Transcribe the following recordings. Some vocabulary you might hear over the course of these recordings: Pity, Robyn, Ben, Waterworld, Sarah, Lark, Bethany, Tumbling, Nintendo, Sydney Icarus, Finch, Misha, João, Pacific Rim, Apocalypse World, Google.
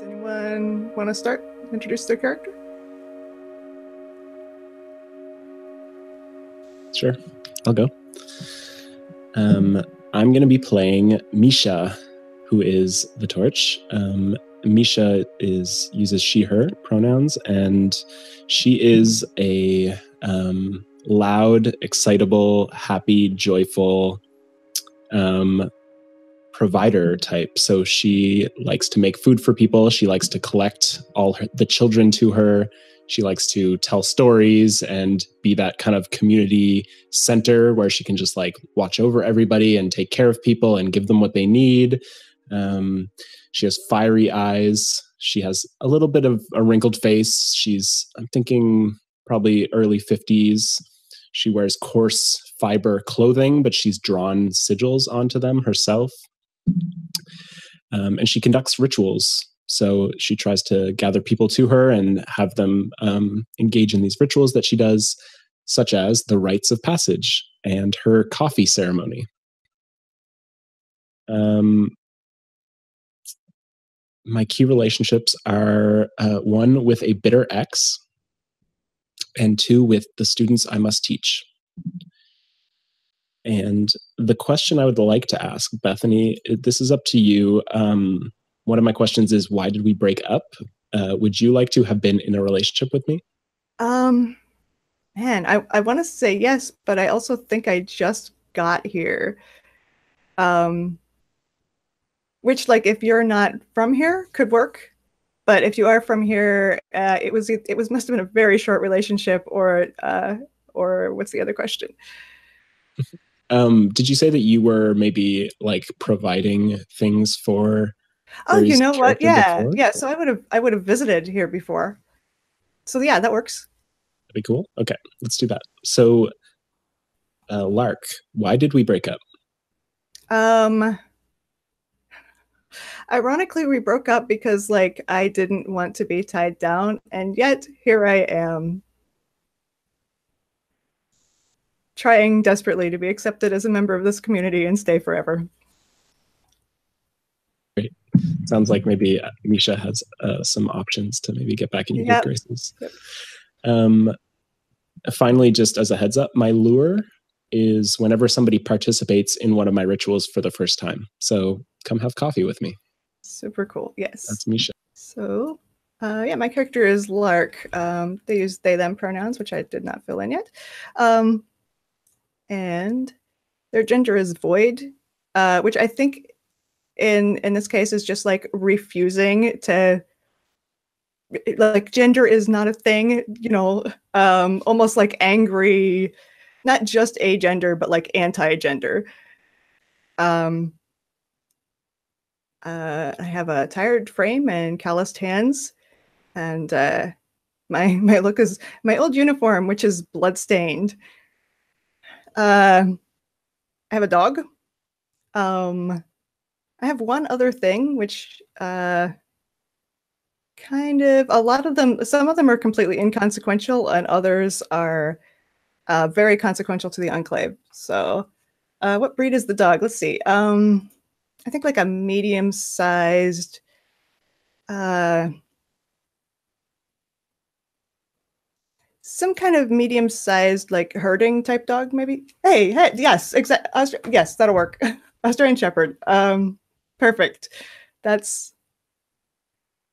Does anyone want to start? Introduce their character? Sure, I'll go. I'm going to be playing Misha, who is the Torch. Misha uses she/her pronouns, and she is a loud, excitable, happy, joyful provider type. So she likes to make food for people. She likes to collect all the children to her. She likes to tell stories and be that kind of community center where she can just like watch over everybody and take care of people and give them what they need. She has fiery eyes. She has a little bit of a wrinkled face. She's, I'm thinking, probably early 50s. She wears coarse fiber clothing, but she's drawn sigils onto them herself. And she conducts rituals. So she tries to gather people to her and have them engage in these rituals that she does, such as the rites of passage and her coffee ceremony. My key relationships are one with a bitter ex, and two with the students I must teach. And the question I would like to ask, Bethany, this is up to you. One of my questions is, why did we break up? Would you like to have been in a relationship with me? Man, I want to say yes, but I also think I just got here. Which, like, if you're not from here, could work. But if you are from here, it must have been a very short relationship, or what's the other question? Did you say that you were maybe like providing things for? Oh, you know what? Yeah, before? Yeah. So I would have visited here before. So yeah, that works. That'd be cool. Okay, let's do that. So, Lark, why did we break up? Ironically, we broke up because like I didn't want to be tied down, and yet here I am, trying desperately to be accepted as a member of this community and stay forever. Great. Sounds like maybe Misha has some options to maybe get back in your good graces. Yep. Finally, just as a heads up, my lure is whenever somebody participates in one of my rituals for the first time. So come have coffee with me. Super cool. Yes. That's Misha. So yeah, my character is Lark. They use they, them pronouns, which I did not fill in yet. And their gender is void, which I think in this case is just like refusing to, like, gender is not a thing, you know, almost like angry, not just agender, but like anti-gender. I have a tired frame and calloused hands, and my look is my old uniform, which is bloodstained. I have a dog. I have one other thing, which kind of a lot of them. Some of them are completely inconsequential, and others are very consequential to the Enclave. So, what breed is the dog? Let's see. I think like a medium-sized, some kind of medium-sized like herding type dog, maybe. Hey, yes, exactly. Yes, that'll work. Australian Shepherd, perfect. That's,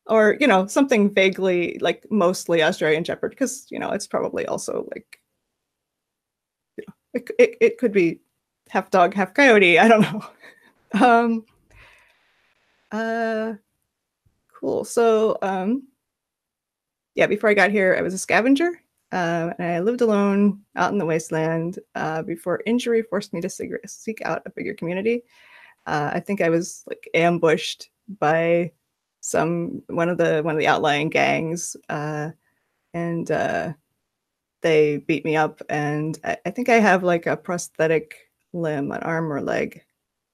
or you know, something vaguely like mostly Australian Shepherd, because you know it's probably also like, you know, it could be half dog, half coyote. I don't know. Cool. So, yeah, before I got here, I was a scavenger, and I lived alone out in the wasteland, before injury forced me to seek out a bigger community. I think I was like ambushed by one of the outlying gangs, and, they beat me up, and I think I have like a prosthetic limb, an arm or leg,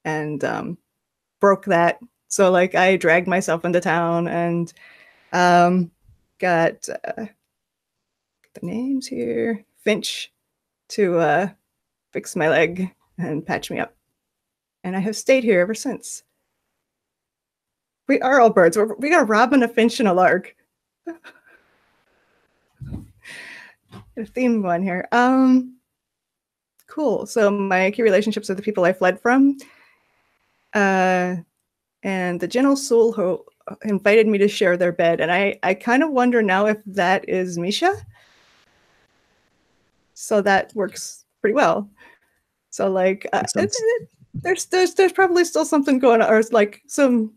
and broke that. So like I dragged myself into town and got the names here, Finch, to fix my leg and patch me up. And I have stayed here ever since. We are all birds. We got a robin, a finch, and a lark. A theme one here. Cool. So my key relationships are the people I fled from. And the gentle soul who invited me to share their bed. And I kind of wonder now if that is Misha. So that works pretty well. So like, there's probably still something going on, or like some,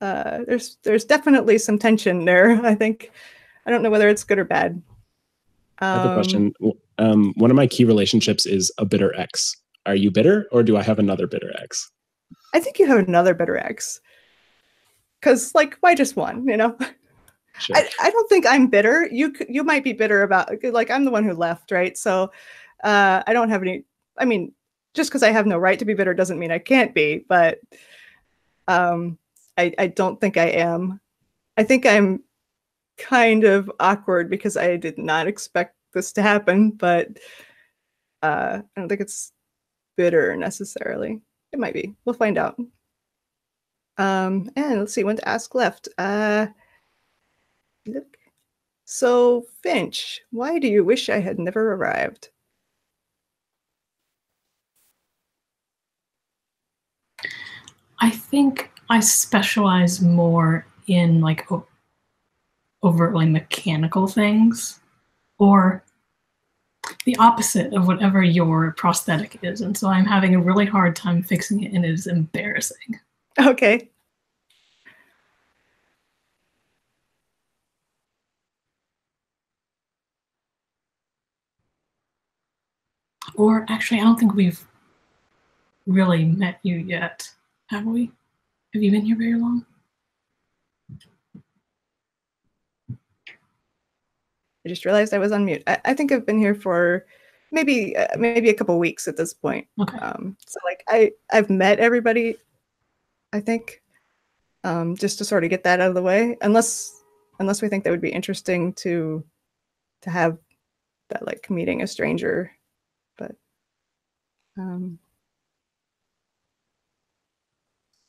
there's definitely some tension there, I think. I don't know whether it's good or bad. I have a question. One of my key relationships is a bitter ex. Are you bitter, or do I have another bitter ex? I think you have another bitter ex. Because, like, why just one, you know? Sure. I don't think I'm bitter. You might be bitter about, like, I'm the one who left, right? So I don't have any, I mean, just because I have no right to be bitter doesn't mean I can't be, but I don't think I am. I think I'm kind of awkward because I did not expect this to happen, but I don't think it's bitter necessarily. It might be. We'll find out. And let's see, when to ask left. Look. So, Finch, why do you wish I had never arrived? I think I specialize more in, like, overtly mechanical things, or the opposite of whatever your prosthetic is. And so I'm having a really hard time fixing it, and it is embarrassing. Okay. Or actually, I don't think we've really met you yet, have we? Have you been here very long? I just realized I was on mute. I think I've been here for maybe a couple weeks at this point. Okay. So like I've met everybody, I think, just to sort of get that out of the way, unless we think that would be interesting to have that, like, meeting a stranger, but I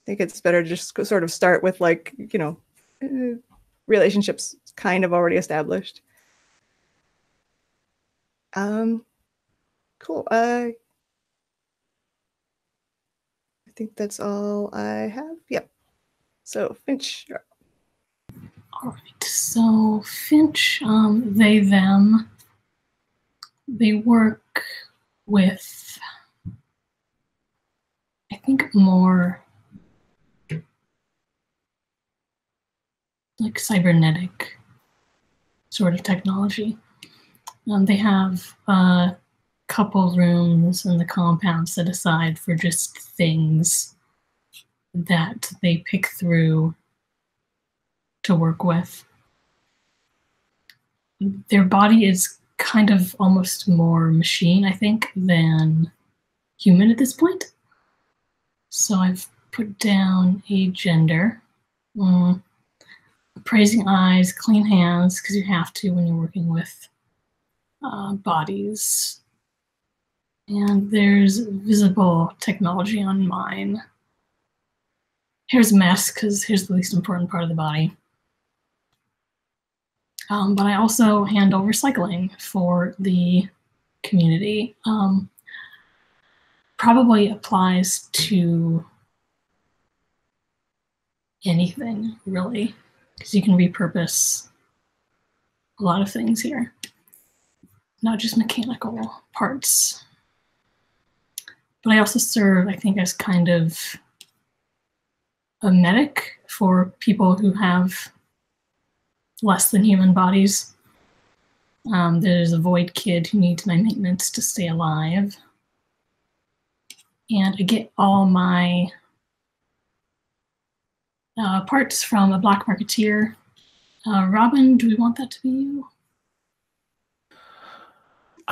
think it's better to just sort of start with, like, you know, relationships kind of already established. Cool. I think that's all I have. Yep. So Finch. All right. So Finch, they, them, they work with, I think, more like cybernetic sort of technology. They have a couple rooms in the compound set aside for just things that they pick through to work with. Their body is kind of almost more machine, I think, than human at this point. So I've put down a gender. Appraising eyes, clean hands, because you have to when you're working with bodies. And there's visible technology on mine. Here's mask, because here's the least important part of the body. But I also handle recycling for the community. Probably applies to anything, really, because you can repurpose a lot of things here. Not just mechanical parts. But I also serve, I think, as kind of a medic for people who have less than human bodies. There's a void kid who needs my maintenance to stay alive. And I get all my parts from a black marketeer. Robyn, do we want that to be you?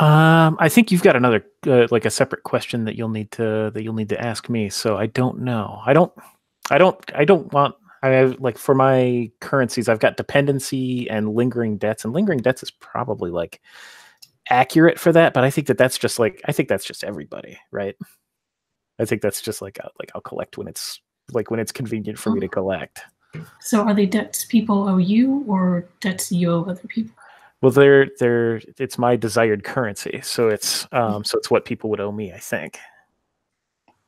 I think you've got another, like, a separate question that you'll need to ask me. So I don't know. I don't want. I have, like, for my currencies, I've got dependency and lingering debts, is probably, like, accurate for that. But I think that that's just, like, I think that's just everybody, right? I think that's just like I'll collect when it's like when it's convenient for me to collect. So are they debts people owe you, or debts you owe other people? Well, they're it's my desired currency, so it's what people would owe me, I think.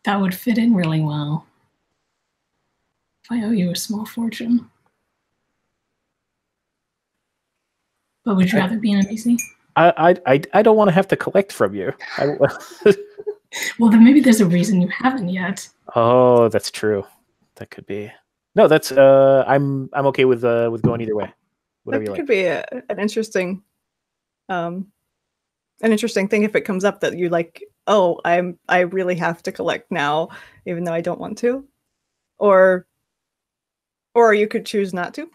That would fit in really well. If I owe you a small fortune. But would you rather be an NPC? I don't want to have to collect from you. Well, then maybe there's a reason you haven't yet. Oh, that's true. That could be. No, that's I'm okay with going either way. Whatever you like. That could be an interesting thing if it comes up that you like, oh, I really have to collect now, even though I don't want to. Or you could choose not to.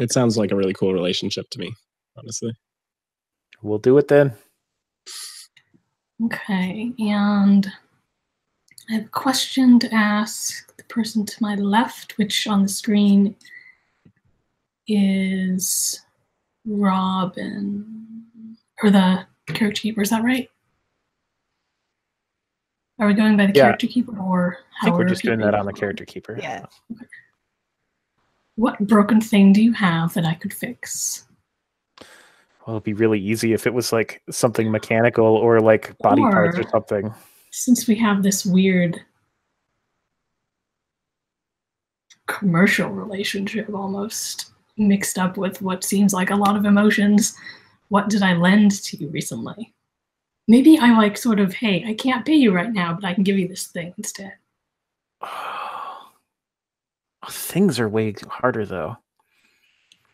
It sounds like a really cool relationship to me, honestly. We'll do it then. Okay, and I have a question to ask the person to my left, which on the screen is Robyn, or the character keeper, is that right? Are we going by the character keeper, or how? I think we're just doing that on the character keeper. Yeah. Okay. What broken thing do you have that I could fix? Well, it'd be really easy if it was like something mechanical or like body parts or something. Since we have this weird commercial relationship almost mixed up with what seems like a lot of emotions, what did I lend to you recently? Maybe I like sort of, hey, I can't pay you right now, but I can give you this thing instead. Things are way harder though.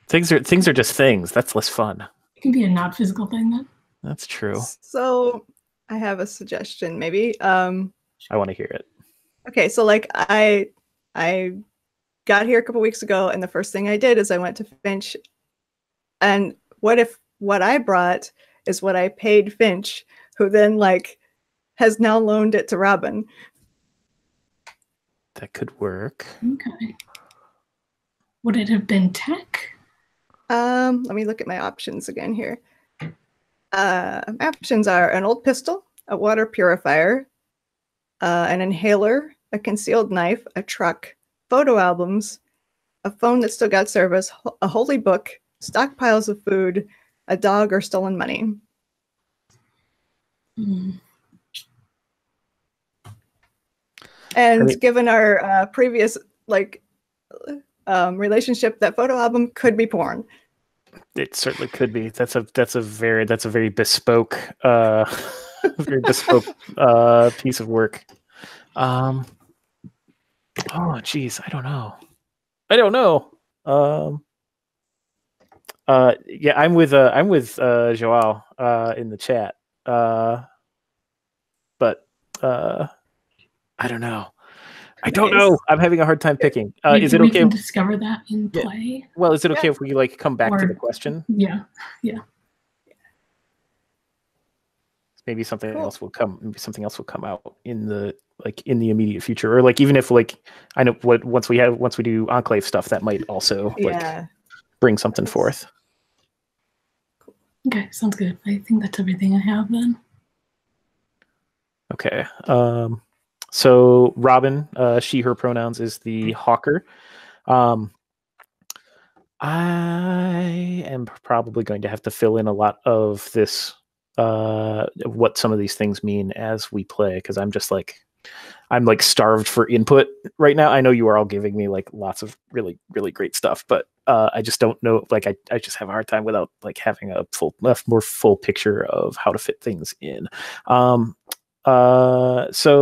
Things are just things. That's less fun. It can be a not physical thing then. That's true. So I have a suggestion maybe. I want to hear it. Okay, so like I got here a couple weeks ago, and the first thing I did is I went to Finch. And what if what I brought is what I paid Finch, who then like has now loaned it to Robyn? That could work. Okay. Would it have been tech? Let me look at my options again here. Options are an old pistol, a water purifier, an inhaler, a concealed knife, a truck, photo albums, a phone that still got service, a holy book, stockpiles of food, a dog, or stolen money. Mm. And I mean, given our previous like relationship, that photo album could be porn. It certainly could be. That's a very bespoke very bespoke piece of work. Oh geez, I don't know. Yeah, I'm with João in the chat. But I don't know. I don't know. I'm having a hard time picking. Is it okay? We can discover that in play. Well, is it okay if we like come back to the question? Yeah, yeah. Maybe something else will come. Maybe something else will come out in the like in the immediate future, or like even if like I know what once we do Enclave stuff, that might also like bring something forth. Cool. Okay, sounds good. I think that's everything I have then. Okay. So Robyn, she/her pronouns, is the hawker. I am probably going to have to fill in a lot of this, what some of these things mean as we play, because I'm like starved for input right now. I know you are all giving me like lots of really, really great stuff, but I just don't know. Like I just have a hard time without like having a more full picture of how to fit things in. So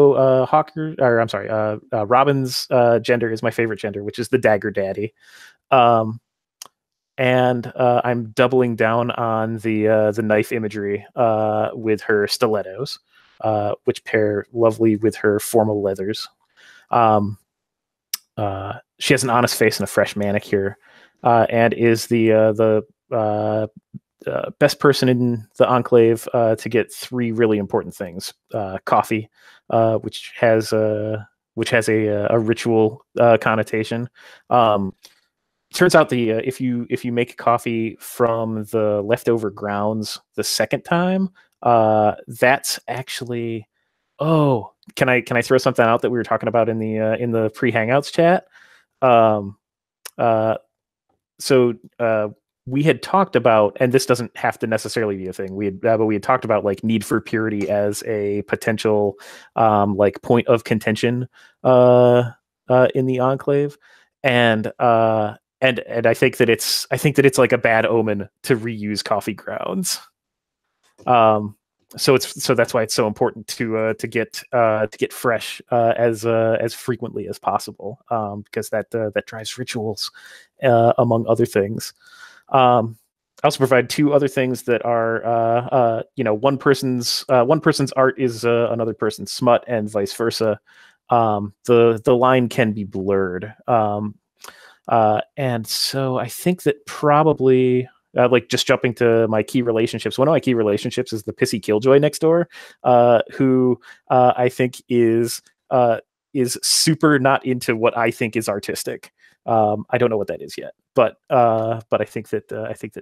Robyn's gender is my favorite gender, which is the dagger daddy. And I'm doubling down on the knife imagery with her stilettos, which pair lovely with her formal leathers. She has an honest face and a fresh manicure, and is the best person in the Enclave to get three really important things: coffee, which has a ritual connotation. Turns out the if you make coffee from the leftover grounds the second time, that's actually Can I throw something out that we were talking about in the pre-Hangouts chat? We had talked about, and this doesn't have to necessarily be a thing, we had talked about like Need for Purity as a potential like point of contention in the Enclave, and I think that it's like a bad omen to reuse coffee grounds. So that's why it's so important to get fresh as frequently as possible, because that drives rituals, among other things. I also provide two other things that are one person's art is another person's smut, and vice versa. The line can be blurred, and so I think that probably. Like just jumping to my key relationships. One of my key relationships is the pissy killjoy next door, who I think is super not into what I think is artistic. I don't know what that is yet, but I think that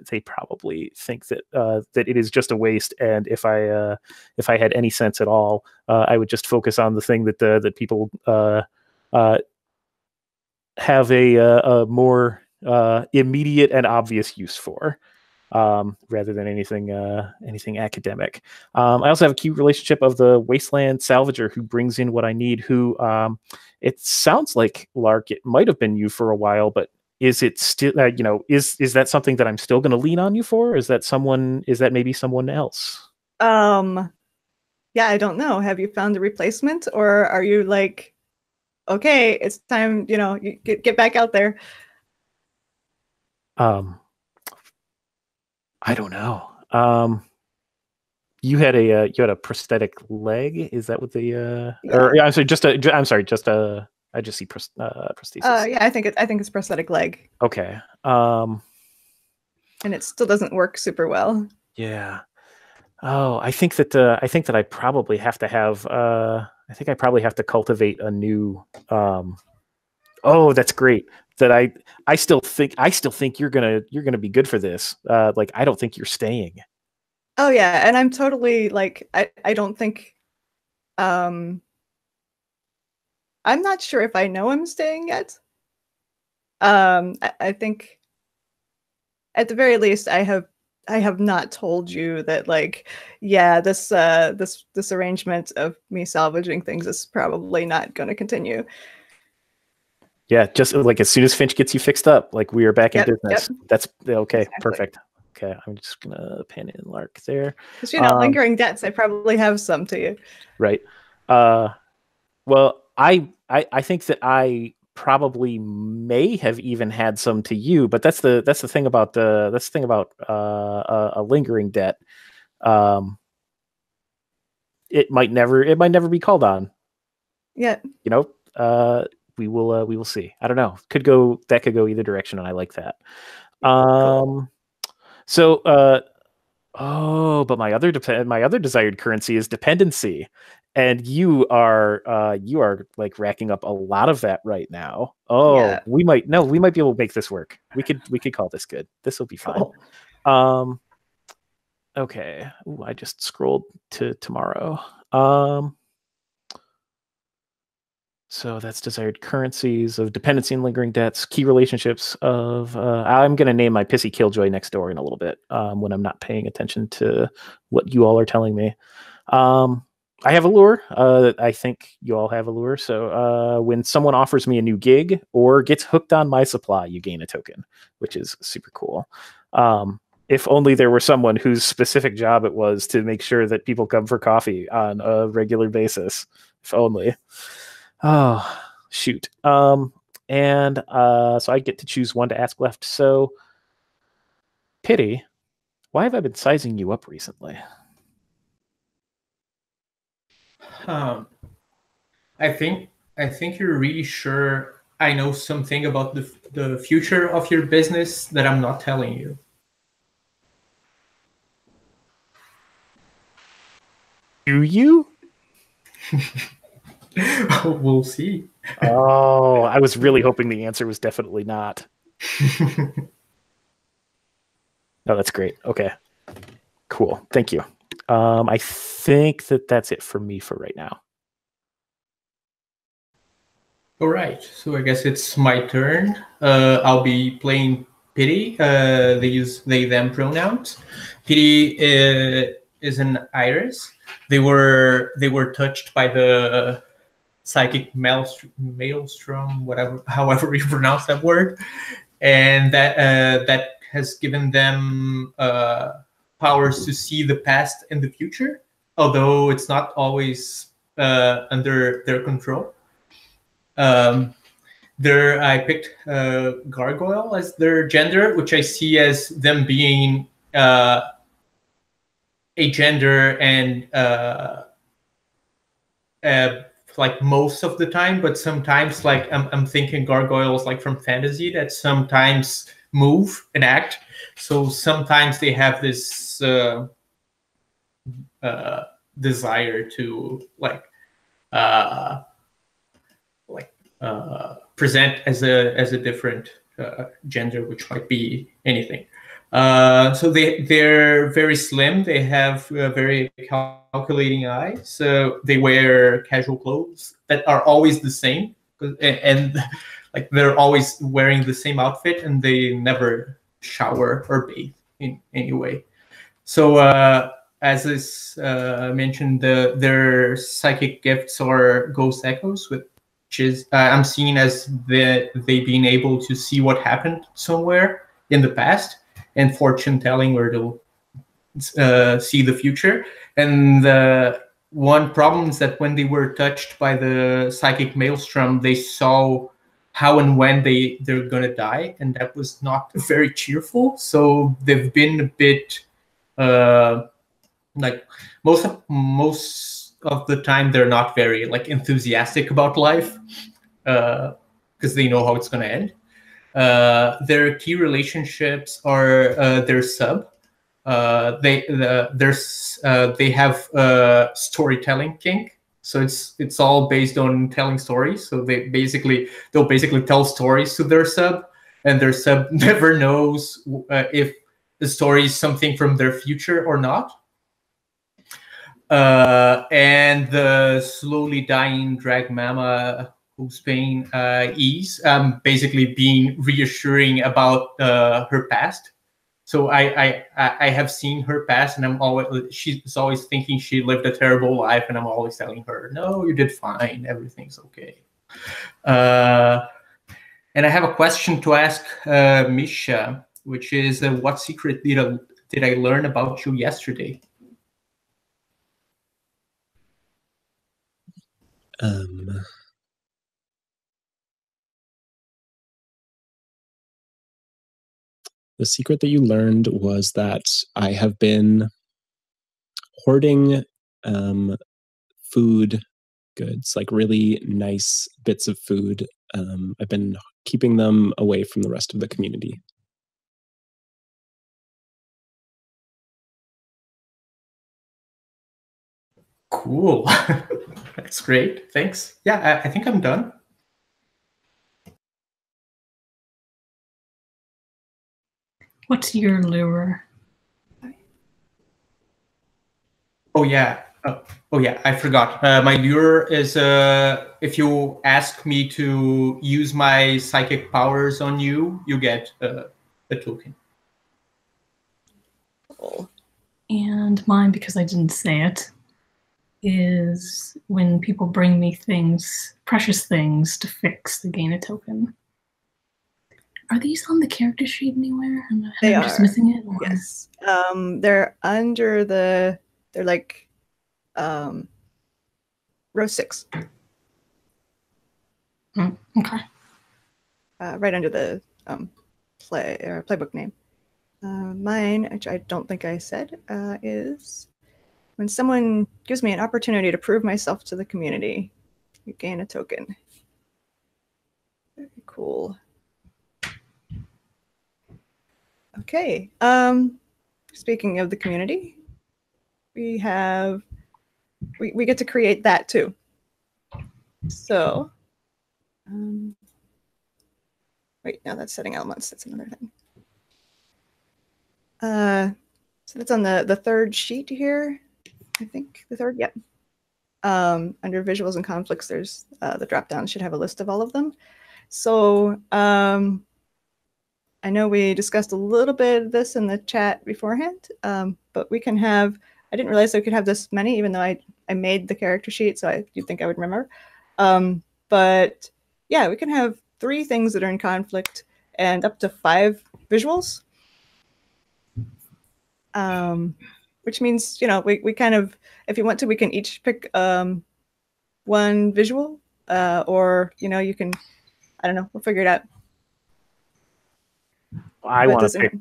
they probably think that that it is just a waste. And if I had any sense at all, I would just focus on the thing that that people have a more immediate and obvious use for, rather than anything academic. I also have a key relationship of the wasteland salvager who brings in what I need, who it sounds like, Lark, it might have been you for a while, but is it still is that something that I'm still going to lean on you for? Or is that maybe someone else? Yeah, I don't know. Have you found a replacement, or are you like, okay, it's time, you get back out there? I don't know. You had a prosthetic leg. Is that what I just see prosthesis. Yeah, I think it's prosthetic leg. Okay. And it still doesn't work super well. Yeah. Oh, I think that I probably have to have, cultivate a new, oh, that's great. That I still think you're gonna be good for this. Like, I don't think you're staying. Oh yeah, and I'm totally like, I don't think, I'm not sure if I know I'm staying yet. I think at the very least I have not told you that, like, yeah, this arrangement of me salvaging things is probably not going to continue. Yeah, just like as soon as Finch gets you fixed up, like, we are back in business. Yep. That's okay. Exactly. Perfect. Okay, I'm just gonna pin in Lark there. Because lingering debts, I probably have some to you. Right. Well, I think that I probably may have even had some to you, but that's the thing about a lingering debt. It might never be called on. Yeah. We will see. I don't know. That could go either direction, and I like that. But my other desired currency is dependency, and you are like racking up a lot of that right now. Oh, yeah. we might be able to make this work. We could call this good. This will be fine. Cool. Okay. Ooh, I just scrolled to tomorrow. So that's desired currencies of dependency and lingering debts, key relationships of, I'm going to name my pissy killjoy next door in a little bit, when I'm not paying attention to what you all are telling me. I have a lure. I think you all have a lure. So when someone offers me a new gig or gets hooked on my supply, you gain a token, which is super cool. If only there were someone whose specific job it was to make sure that people come for coffee on a regular basis. If only. Oh, shoot. So I get to choose one to ask left. So, Pity, why have I been sizing you up recently? I think you're really sure I know something about the future of your business that I'm not telling you. Do you? We'll see. Oh, I was really hoping the answer was definitely not. No, that's great. Okay, cool. Thank you. I think that that's it for me for right now. All right, so I guess it's my turn. I'll be playing Pity. They use they/them pronouns. Pity is an Iris. They were touched by the psychic maelstrom, whatever, however you pronounce that word, and that has given them powers to see the past and the future, although it's not always under their control. There, I picked Gargoyle as their gender, which I see as them being a gender and like most of the time, but sometimes like I'm thinking gargoyles like from fantasy that sometimes move and act. So sometimes they have this desire to present as a different gender, which might be anything. So they're very slim. They have very calculating eyes. So they wear casual clothes that are always the same, and like they're always wearing the same outfit, and they never shower or bathe in any way. So as is mentioned, their psychic gifts are ghost echoes, which is I'm seeing as they being able to see what happened somewhere in the past, and fortune telling where to see the future. And the one problem is that when they were touched by the psychic maelstrom, they saw how and when they're gonna die, and that was not very cheerful. So they've been a bit like most of the time they're not very like enthusiastic about life because they know how it's going to end. Their key relationships are their sub. They have storytelling kink, so it's all based on telling stories. So they'll basically tell stories to their sub, and their sub never knows if the story is something from their future or not. And the slowly dying drag mama, who's paying ease, basically being reassuring about her past. So I have seen her past, and she's always thinking she lived a terrible life, and I'm always telling her, no, you did fine, everything's okay. And I have a question to ask Misha, which is, what secret did I learn about you yesterday? The secret that you learned was that I have been hoarding food goods, like really nice bits of food. I've been keeping them away from the rest of the community. Cool. That's great. Thanks. Yeah, I think I'm done. What's your lure? Oh, yeah. Oh, yeah. I forgot. My lure is if you ask me to use my psychic powers on you, you get a token. Cool. And mine, because I didn't say it, is when people bring me things, precious things to fix, they gain a token. Are these on the character sheet anywhere? I'm just missing it. Or? Yes, they're under the. They're like row 6. Okay. Right under the playbook name. Mine, which I don't think I said, is, when someone gives me an opportunity to prove myself to the community, you gain a token. Very cool. Okay. Speaking of the community, we get to create that too. So, wait, no, that's setting elements. That's another thing. So that's on the third sheet here. I think the third, yeah. Under visuals and conflicts, there's the drop-down should have a list of all of them. So I know we discussed a little bit of this in the chat beforehand, but we can have, I didn't realize I could have this many, even though I made the character sheet, so you'd think I would remember. But yeah, we can have 3 things that are in conflict and up to 5 visuals. Which means, you know, we kind of, if you want to, we can each pick 1 visual, or, you know, you can, I don't know, we'll figure it out. I want to pick,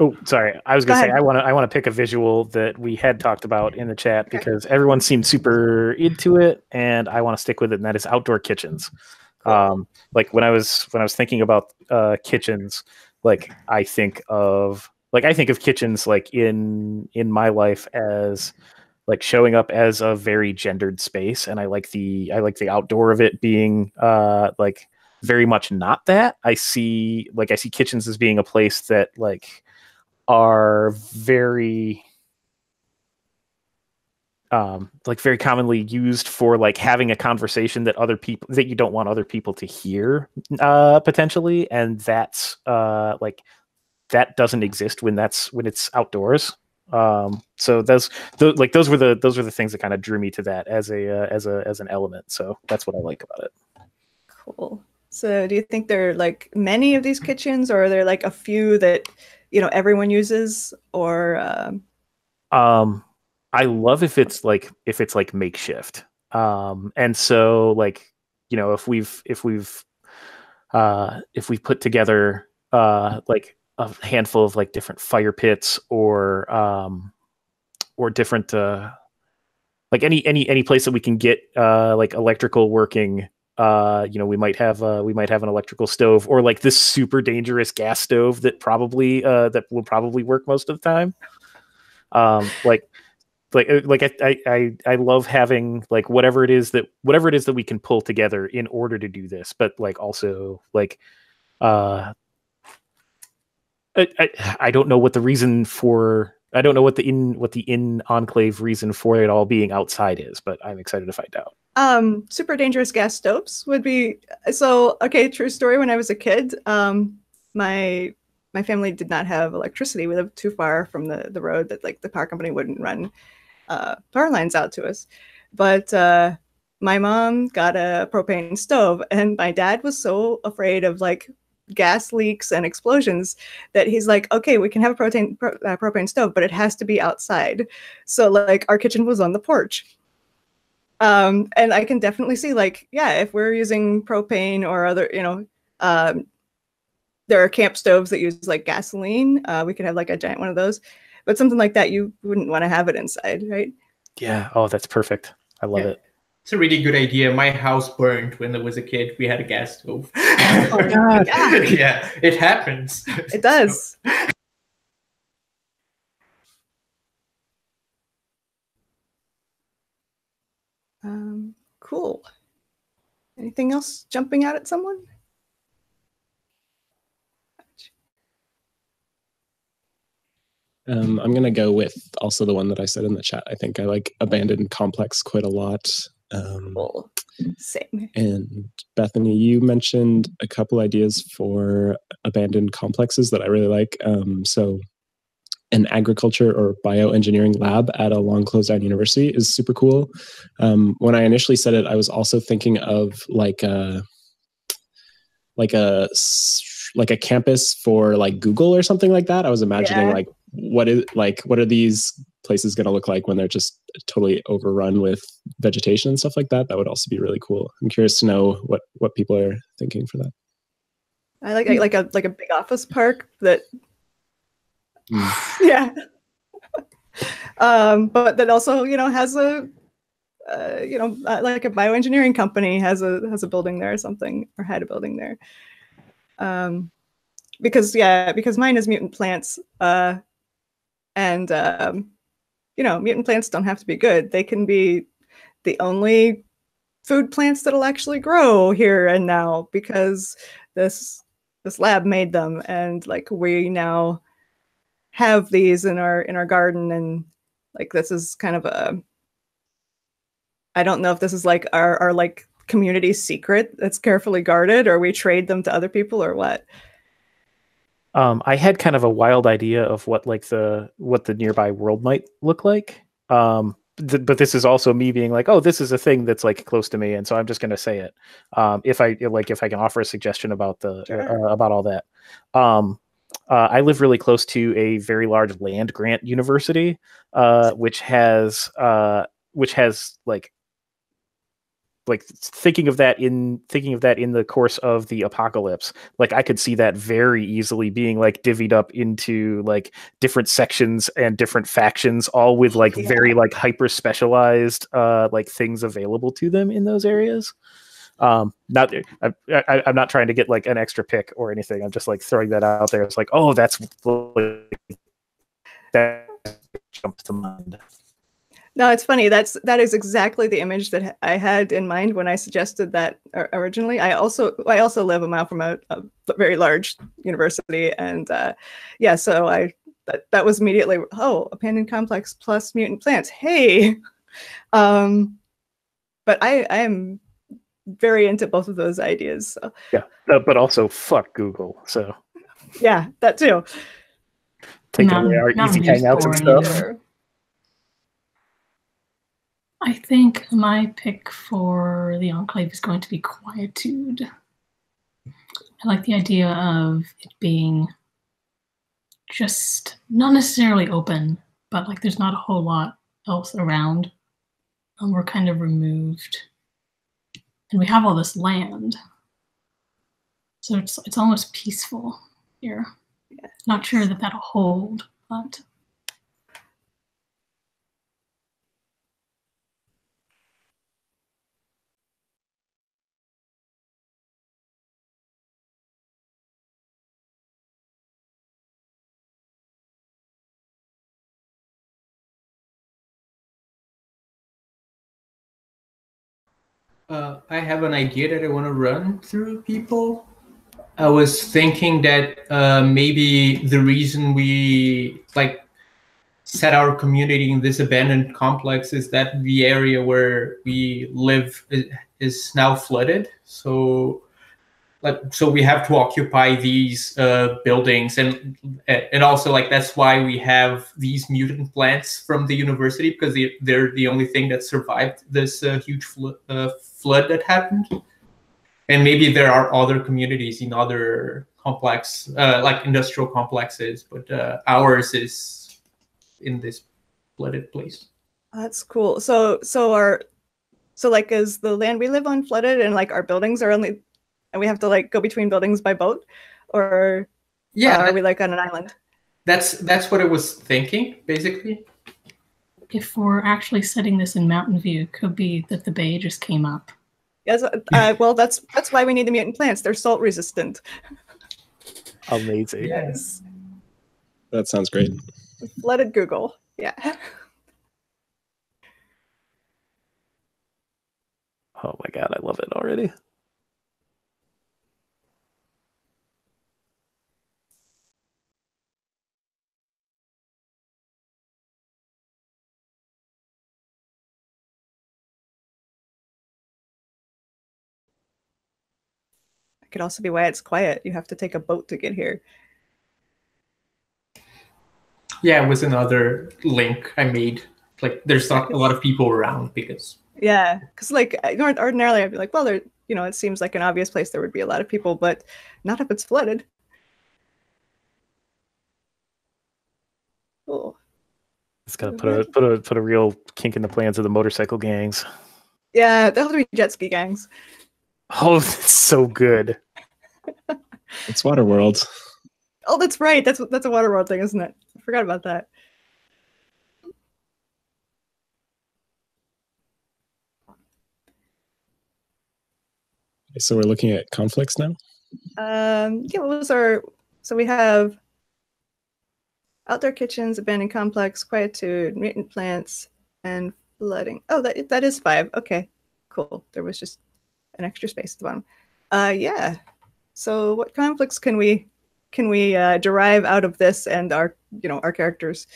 oh, sorry. I was going to say, I want to pick a visual that we had talked about in the chat, okay, because everyone seemed super into it and I want to stick with it. And that is outdoor kitchens. Like when I was thinking about kitchens, like I think of kitchens like in my life as like showing up as a very gendered space. And I like the outdoor of it being like very much not that. I see kitchens as being a place that like are very commonly used for like having a conversation that other people, that you don't want other people to hear potentially. And that's like, that doesn't exist when it's outdoors. So those were the things that kind of drew me to that as an element. So that's what I like about it. Cool. So do you think there are like many of these kitchens, or are there like a few that, you know, everyone uses, or? I love if it's like makeshift. And so like, you know, if we've put together like a handful of like different fire pits or different like any place that we can get like electrical working, you know, we might have an electrical stove, or like this super dangerous gas stove that probably that will probably work most of the time. I love having like whatever it is that we can pull together in order to do this, but like also like I don't know what the reason for, I don't know what the enclave reason for it all being outside is, but I'm excited to find out. Super dangerous gas stoves would be, so, okay, true story. When I was a kid, my family did not have electricity. We lived too far from the road that like the power company wouldn't run power lines out to us. But my mom got a propane stove, and my dad was so afraid of like gas leaks and explosions that he's like, okay, we can have a propane stove, but it has to be outside. So like our kitchen was on the porch. And I can definitely see like, yeah, if we're using propane or other, you know, there are camp stoves that use like gasoline. We could have like a giant one of those, but something like that, you wouldn't want to have it inside, right? Yeah. Oh, that's perfect. I love it. It's a really good idea. My house burned when I was a kid. We had a gas stove. Oh, God. Yeah, it happens. It does. So. Cool. Anything else jumping out at someone? I'm going to go with also the one that I said in the chat. I think I like abandoned complex quite a lot. Cool. Same. And Bethany, you mentioned a couple ideas for abandoned complexes that I really like. So an agriculture or bioengineering lab at a long closed down university is super cool. When I initially said it, I was also thinking of like a campus for like Google or something like that. I was imagining like what are these places going to look like when they're just totally overrun with vegetation and stuff like that. That would also be really cool. I'm curious to know what people are thinking for that. I like a big office park that, yeah. But that also, you know, has a, you know, like a bioengineering company has a building there or something, or had a building there. Because mine is mutant plants, and, you know, mutant plants don't have to be good. They can be the only food plants that'll actually grow here and now, because this lab made them, and like we now have these in our garden, and like this is kind of a I don't know if this is like our like community secret that's carefully guarded, or we trade them to other people, or what. I had kind of a wild idea of what like what the nearby world might look like. But this is also me being like, oh, this is a thing that's like close to me, and so I'm just going to say it. If I can offer a suggestion about the sure. About all that. I live really close to a very large land grant university, which has like thinking of that in the course of the apocalypse, like I could see that very easily being like divvied up into like different sections and different factions, all with like yeah. very like hyper specialized like things available to them in those areas. I'm not trying to get like an extra pick or anything. I'm just like throwing that out there. It's like, oh, that's like, that jumps to mind. No, it's funny. That is exactly the image that I had in mind when I suggested that originally. I also live a mile from a very large university, and yeah, so that was immediately, oh, abandoned complex plus mutant plants. Hey, but I am very into both of those ideas. So. Yeah, but also fuck Google. So yeah, that too. Taking away our easy hangouts and stuff. Either. I think my pick for the Enclave is going to be quietude. I like the idea of it being just not necessarily open, but like there's not a whole lot else around. And we're kind of removed. And we have all this land. So it's almost peaceful here. Yeah. Not sure that that'll hold, but... I have an idea that I want to run through people. I was thinking that maybe the reason we like set our community in this abandoned complex is that the area where we live is now flooded. So we have to occupy these buildings, and also like that's why we have these mutant plants from the university, because they're the only thing that survived this huge flood that happened. And maybe there are other communities in other complex, like industrial complexes, but ours is in this flooded place. That's cool. So like is the land we live on flooded, and like our buildings are only. And we have to like go between buildings by boat, or yeah, are we like on an island? That's what I was thinking, basically. If we're actually setting this in Mountain View, it could be that the bay just came up. Yes, well, that's why we need the mutant plants. They're salt resistant. Amazing. Yes. That sounds great. Flooded Google. Yeah. Oh my God, I love it already. Could also be why it's quiet. You have to take a boat to get here. Yeah, it was another link I made. Like, there's not a lot of people around because. Yeah, because like ordinarily I'd be like, well, there, you know, it seems like an obvious place there would be a lot of people, but not if it's flooded. Cool. It's gonna put a real kink in the plans of the motorcycle gangs. Yeah, they'll be jet ski gangs. Oh, that's so good. It's Waterworld. Oh, that's right. That's a Waterworld thing, isn't it? I forgot about that. So we're looking at conflicts now? Yeah, what was our... So we have outdoor kitchens, abandoned complex, quietude, mutant plants, and flooding. Oh, that is 5. Okay, cool. There was just... an extra space at the bottom. Yeah. So what conflicts can we derive out of this and our, you know, our characters?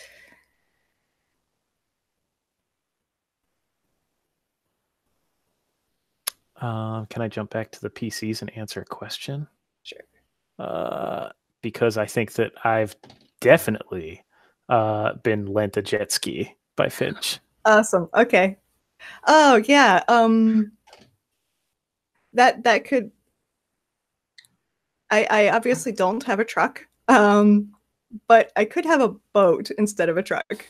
Can I jump back to the PCs and answer a question? Sure. Because I think that I've definitely been lent a jet ski by Finch. Awesome. Okay. Oh yeah. That could. I obviously don't have a truck, but I could have a boat instead of a truck.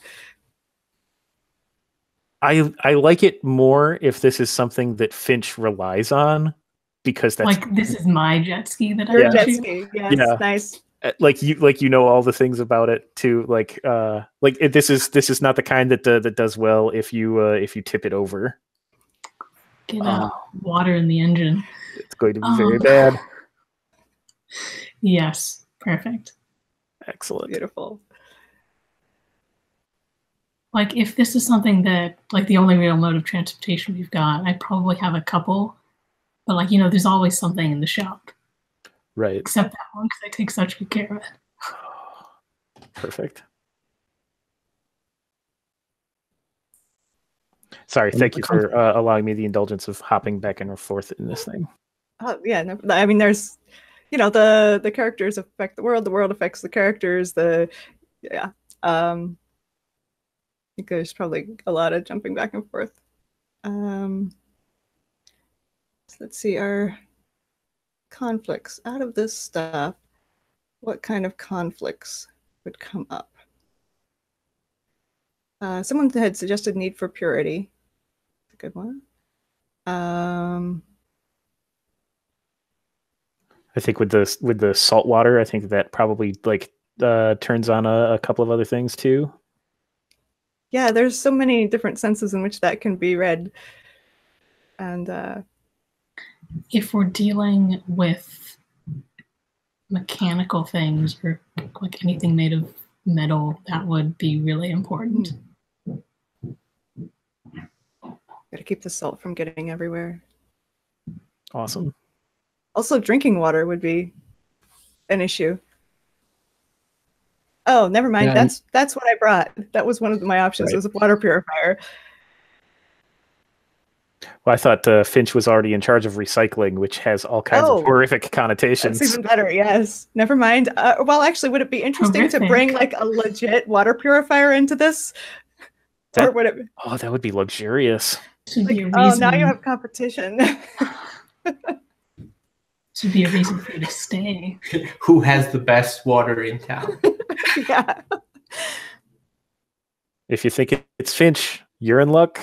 I like it more if this is something that Finch relies on, because that's like, this is my jet ski that I rode. Jet ski, yes, yeah. Nice. Like you know all the things about it too. This is not the kind that does well if you tip it over. Get water in the engine. It's going to be very bad. Yes, perfect. Excellent. Beautiful. Like, if this is something that, like, the only real mode of transportation we've got, I probably have a couple, but, like, you know, there's always something in the shop. Right. Except that one, because I take such good care of it. Perfect. Sorry, thank you for allowing me the indulgence of hopping back and forth in this thing. Oh, yeah, no, I mean, there's, you know, the characters affect the world affects the characters, yeah. I think there's probably a lot of jumping back and forth. So let's see, our conflicts. Out of this stuff, what kind of conflicts would come up? Someone had suggested need for purity. That's a good one. I think with the salt water, I think that probably turns on a couple of other things too. Yeah, there's so many different senses in which that can be read. And if we're dealing with mechanical things or like anything made of metal, that would be really important. Gotta keep the salt from getting everywhere. Awesome. Also, drinking water would be an issue. Oh, never mind. Yeah, that's what I brought. That was one of my options. Right. It was a water purifier. Well, I thought Finch was already in charge of recycling, which has all kinds of horrific connotations. That's even better. Yes. Never mind. Well, actually, would it be interesting to bring like a legit water purifier into this? Or would it? Oh, that would be luxurious. Like, oh, now you have competition. Should be a reason for you to stay. Who has the best water in town? Yeah. If you think it's Finch, you're in luck.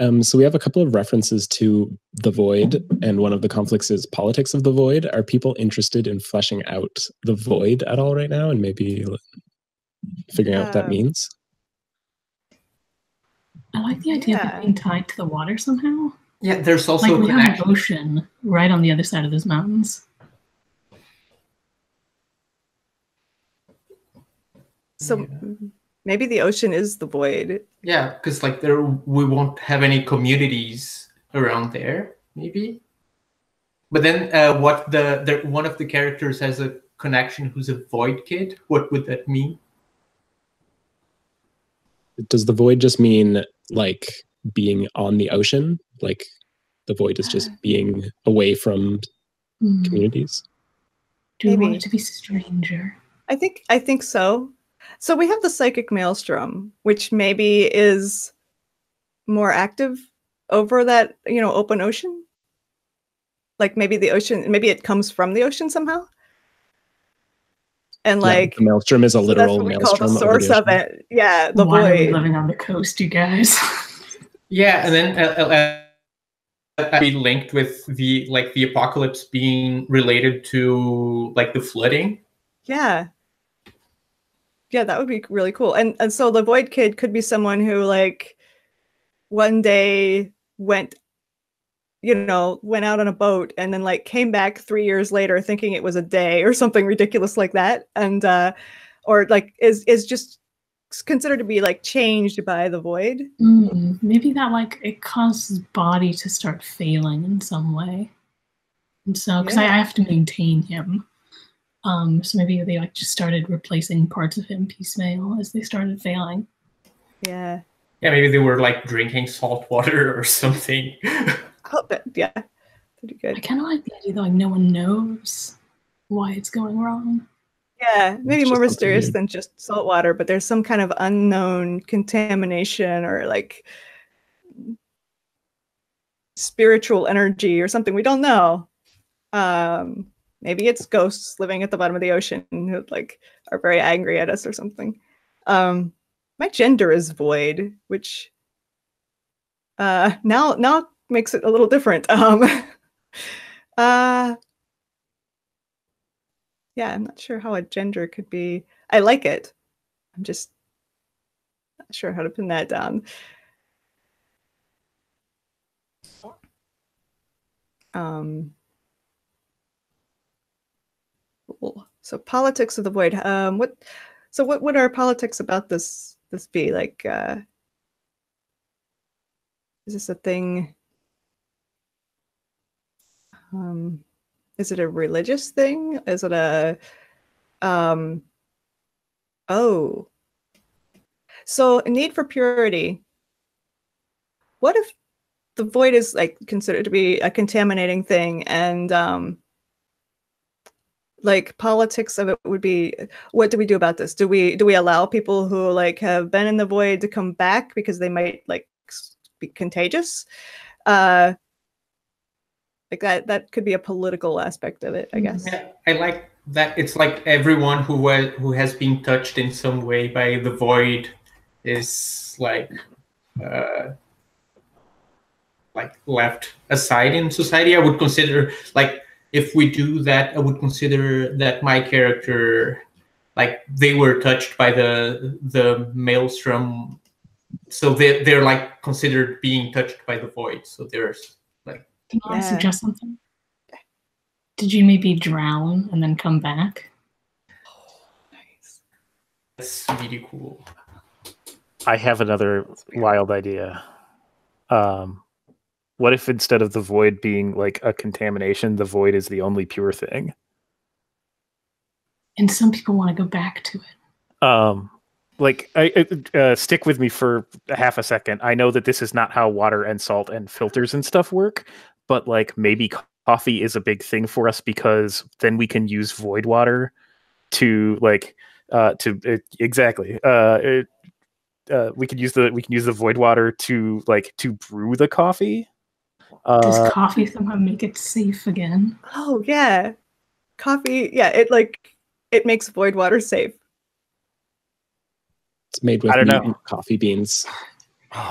So we have a couple of references to the void, and one of the conflicts is politics of the void. Are people interested in fleshing out the void at all right now, and maybe figuring out what that means? I like the idea of it being tied to the water somehow. Yeah, there's also like we have an ocean right on the other side of those mountains. So maybe the ocean is the void. Yeah, because like there we won't have any communities around there, maybe. But then what one of the characters has a connection who's a void kid. What would that mean? Does the void just mean like being on the ocean? Like the void is just being away from communities? Do we want it to be stranger? I think so. So we have the psychic maelstrom, which maybe is more active over that, you know, open ocean. Like maybe the ocean, maybe it comes from the ocean somehow. And like the maelstrom is a literal maelstrom. That's what we call the source of it. Yeah, the void. Why are we living on the coast, you guys? Yeah, and then be linked with the apocalypse being related to like the flooding. Yeah. Yeah, that would be really cool. And so the void kid could be someone who like one day went out on a boat and then like came back 3 years later thinking it was a day or something ridiculous like that. And or like is just considered to be like changed by the void. Maybe that like it caused his body to start failing in some way. And so because I have to maintain him. So maybe they like just started replacing parts of him piecemeal as they started failing. Yeah. Yeah, maybe they were like drinking salt water or something. Oh, but yeah, pretty good. I kind of like the idea that like no one knows why it's going wrong. Yeah, maybe more mysterious than just salt water, but there's some kind of unknown contamination or like spiritual energy or something we don't know. Maybe it's ghosts living at the bottom of the ocean who like are very angry at us or something. My gender is void, which now makes it a little different. Yeah, I'm not sure how a gender could be. I like it. I'm just not sure how to pin that down. Cool. So politics of the void. So what would our politics about this be? Like, is this a thing? Is it a religious thing? Is it a, oh. So a need for purity. What if the void is like considered to be a contaminating thing, and like politics of it would be, what do we do about this? Do we allow people who like have been in the void to come back because they might like be contagious? Like that could be a political aspect of it, I guess. Yeah, I like that. It's like everyone who has been touched in some way by the void is like left aside in society. I would consider, like, if we do that, I would consider that my character, like, they were touched by the maelstrom, so they're like considered being touched by the void. So there's. Can I suggest something? Did you maybe drown and then come back? Oh, nice. That's really cool. I have another wild idea. What if instead of the void being like a contamination, the void is the only pure thing? And some people want to go back to it. Like, stick with me for half a second. I know that this is not how water and salt and filters and stuff work, but like maybe coffee is a big thing for us because then we can use void water to like we can use the void water to like to brew the coffee. Does coffee somehow make it safe again? Oh yeah, coffee. Yeah, it makes void water safe. It's made with coffee beans.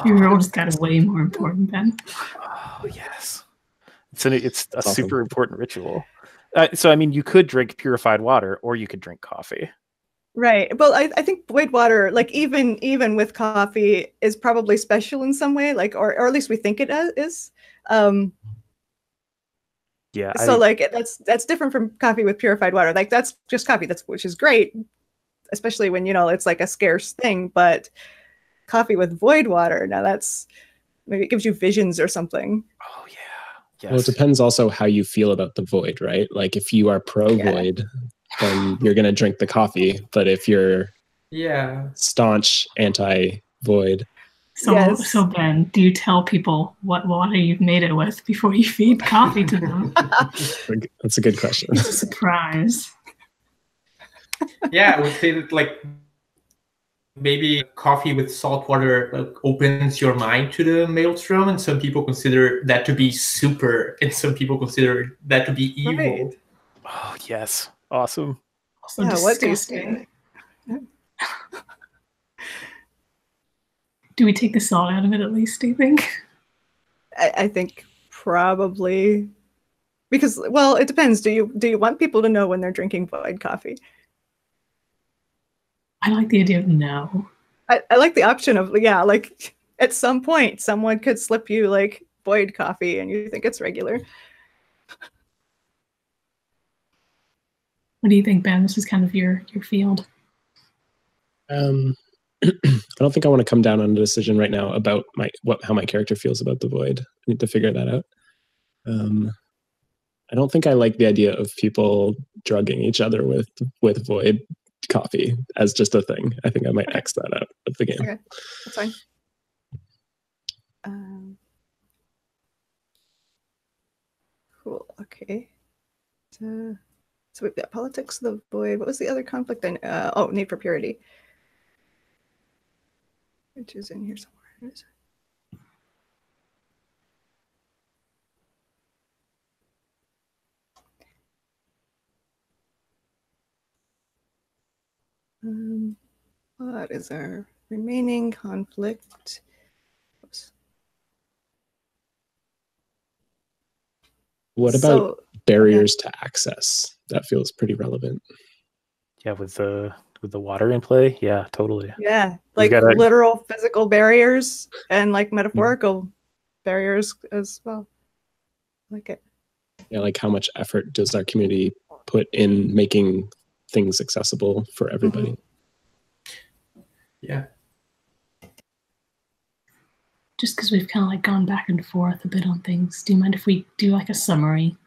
Your role just got way more important, Ben. Oh yes, it's a awesome. Super important ritual. So I mean, you could drink purified water, or you could drink coffee. Right. Well, I think void water, like even with coffee, is probably special in some way, like or at least we think it is. Yeah. So like that's different from coffee with purified water. Like that's just coffee. Which is great. Especially when, you know, it's like a scarce thing, but coffee with void water, now that's, maybe it gives you visions or something. Oh, yeah. Yes. Well, it depends also how you feel about the void, right? Like, if you are pro-void, then you're going to drink the coffee. But if you're staunch anti-void. So, Ben, do you tell people what water you've made it with before you feed coffee to them? That's a good question. It's a surprise. Yeah, I would say that like maybe coffee with salt water like, opens your mind to the maelstrom, and some people consider that to be super, and some people consider that to be evil. Right. Oh yes, awesome. Also disgusting. Do we take the salt out of it at least? Do you think? I think probably, because well, it depends. Do you want people to know when they're drinking void coffee? I like the idea of no. I like the option of, yeah, like at some point someone could slip you like void coffee and you think it's regular. What do you think, Ben? This is kind of your field. I don't think I want to come down on a decision right now about how my character feels about the void. I need to figure that out. I don't think I like the idea of people drugging each other with void coffee as just a thing. I think I might X that out of the game. Okay, that's fine. Cool, okay. So we've got politics, the void. What was the other conflict? Oh, need for purity. Which is in here somewhere. Is it? What is our remaining conflict? Oops. What about barriers to access? That feels pretty relevant. Yeah, with the water in play. Yeah, totally. Yeah, like literal physical barriers and like metaphorical barriers as well. I like it. Yeah, like how much effort does our community put in making things accessible for everybody? Yeah. Just because we've kind of like gone back and forth a bit on things, do you mind if we do like a summary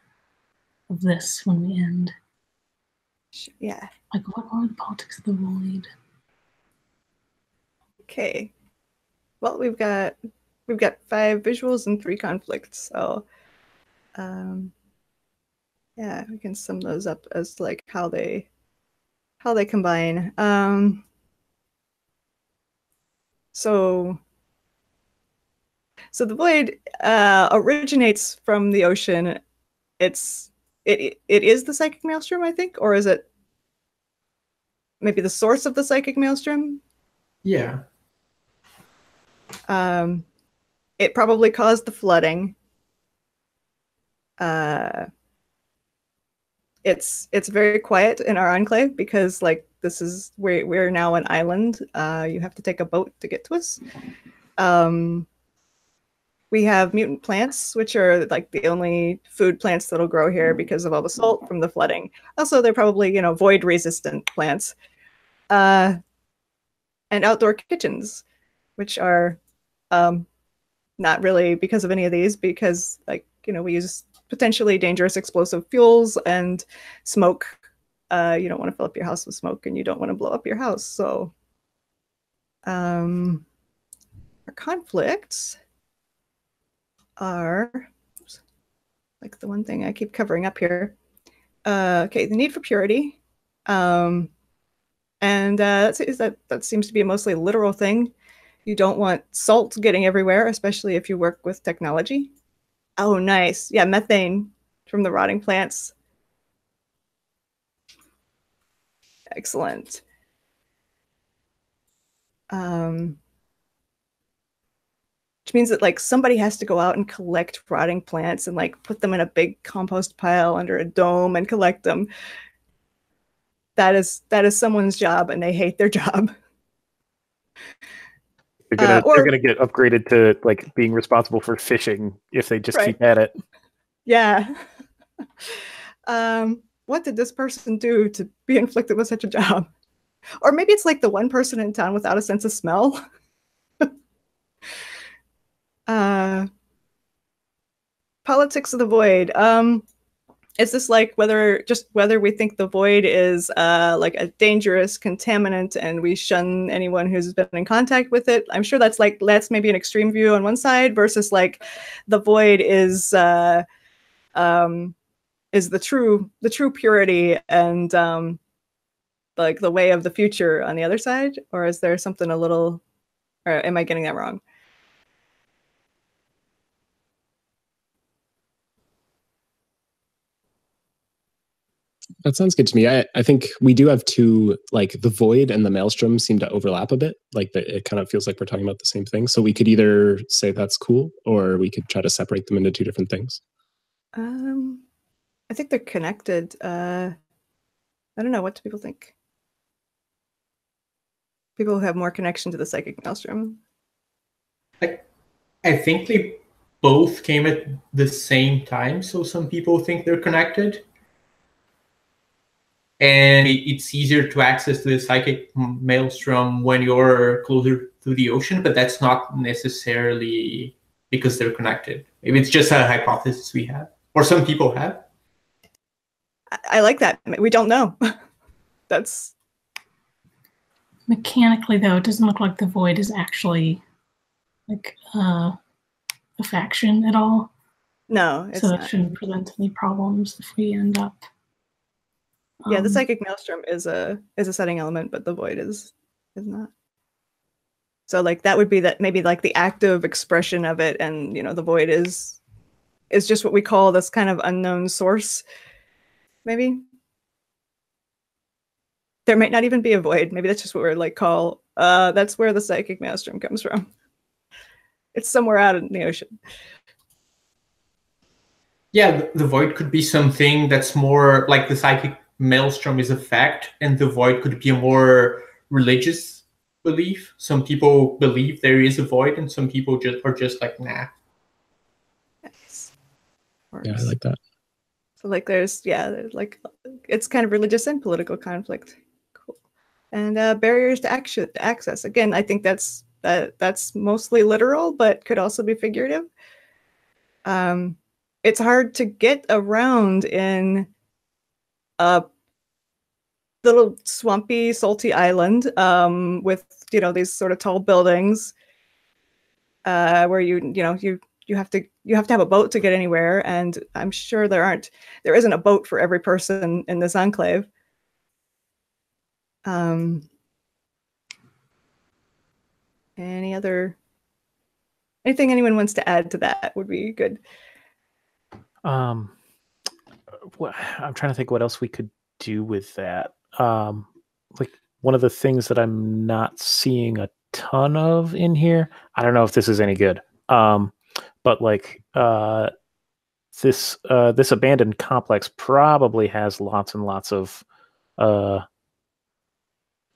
of this when we end? Yeah. Like, what were the politics of the void? Okay. Well, we've got 5 visuals and 3 conflicts, so yeah, we can sum those up as like how they combine. So the void originates from the ocean. It is the psychic maelstrom, I think, or is it maybe the source of the psychic maelstrom? Yeah. It probably caused the flooding. It's very quiet in our enclave because like this is where we're now an island. You have to take a boat to get to us. We have mutant plants, which are like the only food plants that'll grow here because of all the salt from the flooding. Also, they're probably, you know, void-resistant plants. And outdoor kitchens, which are not really because of any of these, because, like, you know, we use potentially dangerous explosive fuels and smoke. You don't want to fill up your house with smoke, and you don't want to blow up your house. So, our conflicts are like the one thing I keep covering up here. Okay, the need for purity, and that seems to be a mostly literal thing. You don't want salt getting everywhere, especially if you work with technology. Oh, nice, yeah, methane from the rotting plants. Excellent. Which means that like somebody has to go out and collect rotting plants and like put them in a big compost pile under a dome and collect them. That is someone's job, and they hate their job. They're gonna get upgraded to like being responsible for fishing if they just keep at it. Yeah. What did this person do to be inflicted with such a job? Or maybe it's like the one person in town without a sense of smell. Politics of the void. Is this like whether we think the void is like a dangerous contaminant and we shun anyone who's been in contact with it? I'm sure that's maybe an extreme view on one side versus like the void is the true purity and like the way of the future on the other side. Or is there something a little, or am I getting that wrong? That sounds good to me. I think we do have two, like the void and the maelstrom seem to overlap a bit. Like it kind of feels like we're talking about the same thing. So we could either say that's cool, or we could try to separate them into two different things. I think they're connected. I don't know. What do people think? People who have more connection to the psychic maelstrom. I think they both came at the same time. So some people think they're connected. And it's easier to access the psychic maelstrom when you're closer to the ocean, but that's not necessarily because they're connected. Maybe it's just a hypothesis we have, or some people have. I like that. We don't know. That's... Mechanically, though, it doesn't look like the void is actually like a faction at all. No, it's not. So it shouldn't present any problems if we end up. Yeah, the psychic maelstrom is a setting element, but the void is not. So like that would be that maybe like the active expression of it, and you know the void is just what we call this kind of unknown source. Maybe there might not even be a void. Maybe that's just what we're like call. That's where the psychic maelstrom comes from. It's somewhere out in the ocean. Yeah, the void could be something that's more like the psychic maelstrom is a fact, and the void could be a more religious belief. Some people believe there is a void, and some people are just like, nah. Nice. Yeah, I like that. So like there's, yeah, like it's kind of religious and political conflict. Cool. And barriers to access. Again, I think that's mostly literal, but could also be figurative. It's hard to get around in a little swampy, salty island with, you know, these sort of tall buildings where you have to have a boat to get anywhere. And I'm sure there isn't a boat for every person in this enclave. Anything anyone wants to add to that would be good. I'm trying to think what else we could do with that. Like one of the things that I'm not seeing a ton of in here, I don't know if this is any good, but like this abandoned complex probably has lots and lots of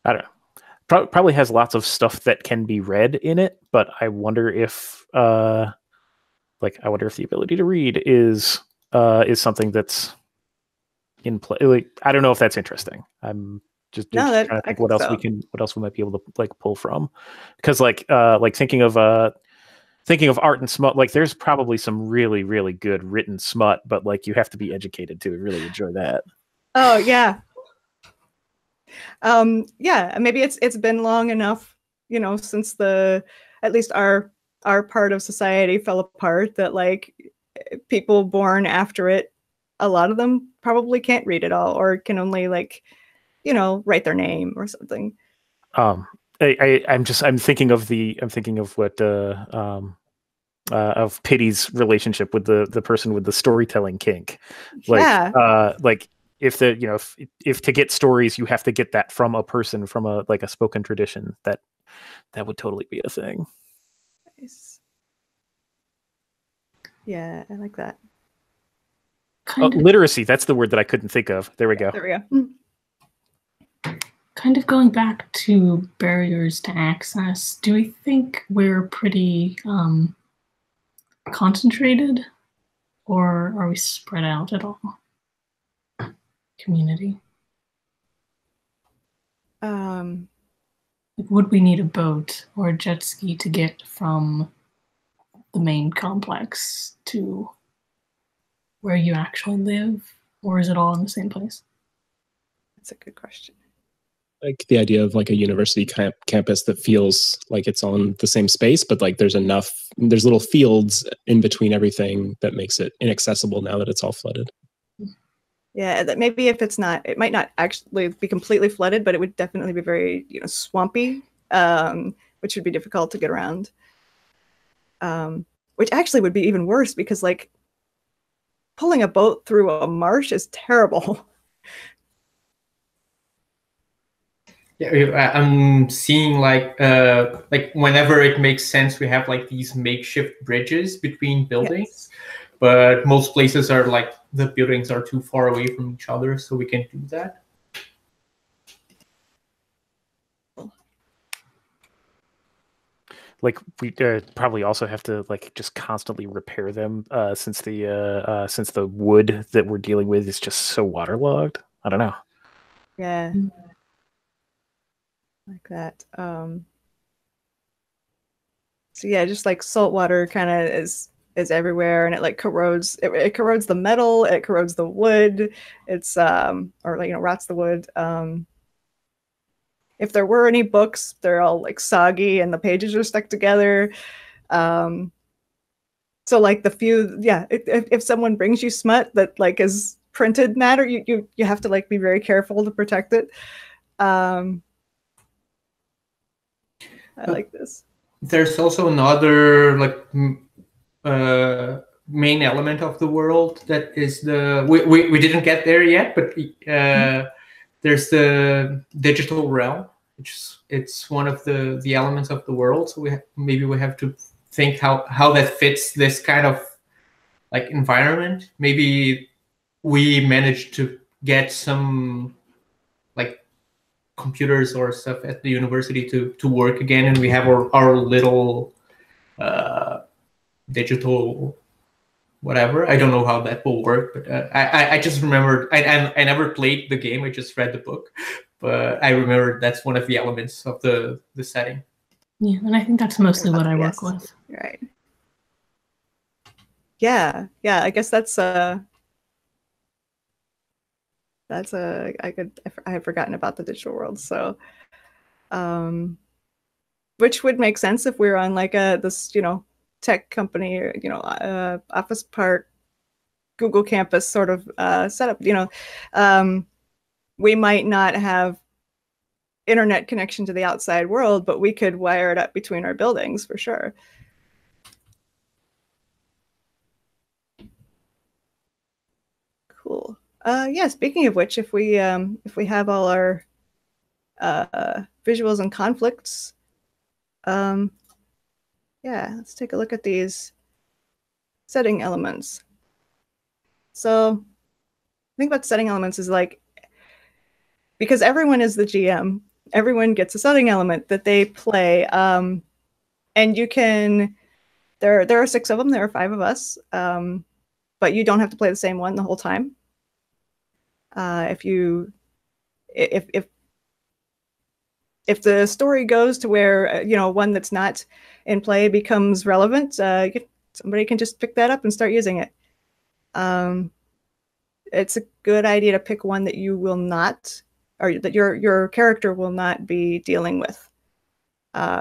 I don't know, probably has lots of stuff that can be read in it, but I wonder if the ability to read is something that's in play. Like, I don't know if that's interesting. I'm just trying to think what else we might be able to like pull from, because like thinking of art and smut. Like, there's probably some really, really good written smut, but like you have to be educated to really enjoy that. Oh yeah, yeah. Maybe it's been long enough, you know, since at least our part of society fell apart that like people born after it, a lot of them probably can't read at all, or can only like, you know, write their name or something. I'm thinking of what of Pity's relationship with the person with the storytelling kink. Like, yeah. Like if the, you know, if to get stories, you have to get that from a person, from a, like a spoken tradition, that would totally be a thing. Yeah, I like that. Oh, literacy, that's the word that I couldn't think of. There we go. There we go. Kind of going back to barriers to access, do we think we're pretty concentrated, or are we spread out at all? Community. Would we need a boat or a jet ski to get from the main complex to where you actually live, or is it all in the same place? That's a good question. Like the idea of like a university campus that feels like it's on the same space, but like there's little fields in between everything that makes it inaccessible now that it's all flooded. Yeah, that maybe if it's not, it might not actually be completely flooded, but it would definitely be very, you know, swampy, which would be difficult to get around. Which actually would be even worse, because like pulling a boat through a marsh is terrible. Yeah, I'm seeing like whenever it makes sense, we have like these makeshift bridges between buildings. Yes. But most places are like the buildings are too far away from each other, so we can't do that. Like we probably also have to like just constantly repair them since the wood that we're dealing with is just so waterlogged. I don't know. Yeah, like that. So yeah, just like salt water kind of is everywhere, and it like corrodes. It corrodes the metal. It corrodes the wood. It's or like, you know, rots the wood. If there were any books, they're all like soggy and the pages are stuck together. So like the few, yeah, if someone brings you smut that like is printed matter, you have to like be very careful to protect it. I like this. There's also another like main element of the world that is the we didn't get there yet, but there's the digital realm, which is, it's one of the elements of the world. So maybe we have to think how that fits this kind of like environment. Maybe we managed to get some like computers or stuff at the university to work again, and we have our little digital whatever. I don't know how that will work, but I just remembered I never played the game, I just read the book, but I remember that's one of the elements of the setting. Yeah, and I think that's mostly what I work with. Right. Yeah, I guess I had forgotten about the digital world, so which would make sense if we were on like this, you know, tech company, or, you know, Office Park, Google campus sort of setup. You know, we might not have internet connection to the outside world, but we could wire it up between our buildings for sure. Cool. Yeah, speaking of which, if we have all our visuals and conflicts, yeah, let's take a look at these setting elements. So the thing about setting elements is like, because everyone is the GM, everyone gets a setting element that they play, and you can, there are 6 of them, there are 5 of us, but you don't have to play the same one the whole time. If the story goes to where, you know, one that's not in play becomes relevant, somebody can just pick that up and start using it. It's a good idea to pick one that you will not, or that your character will not be dealing with,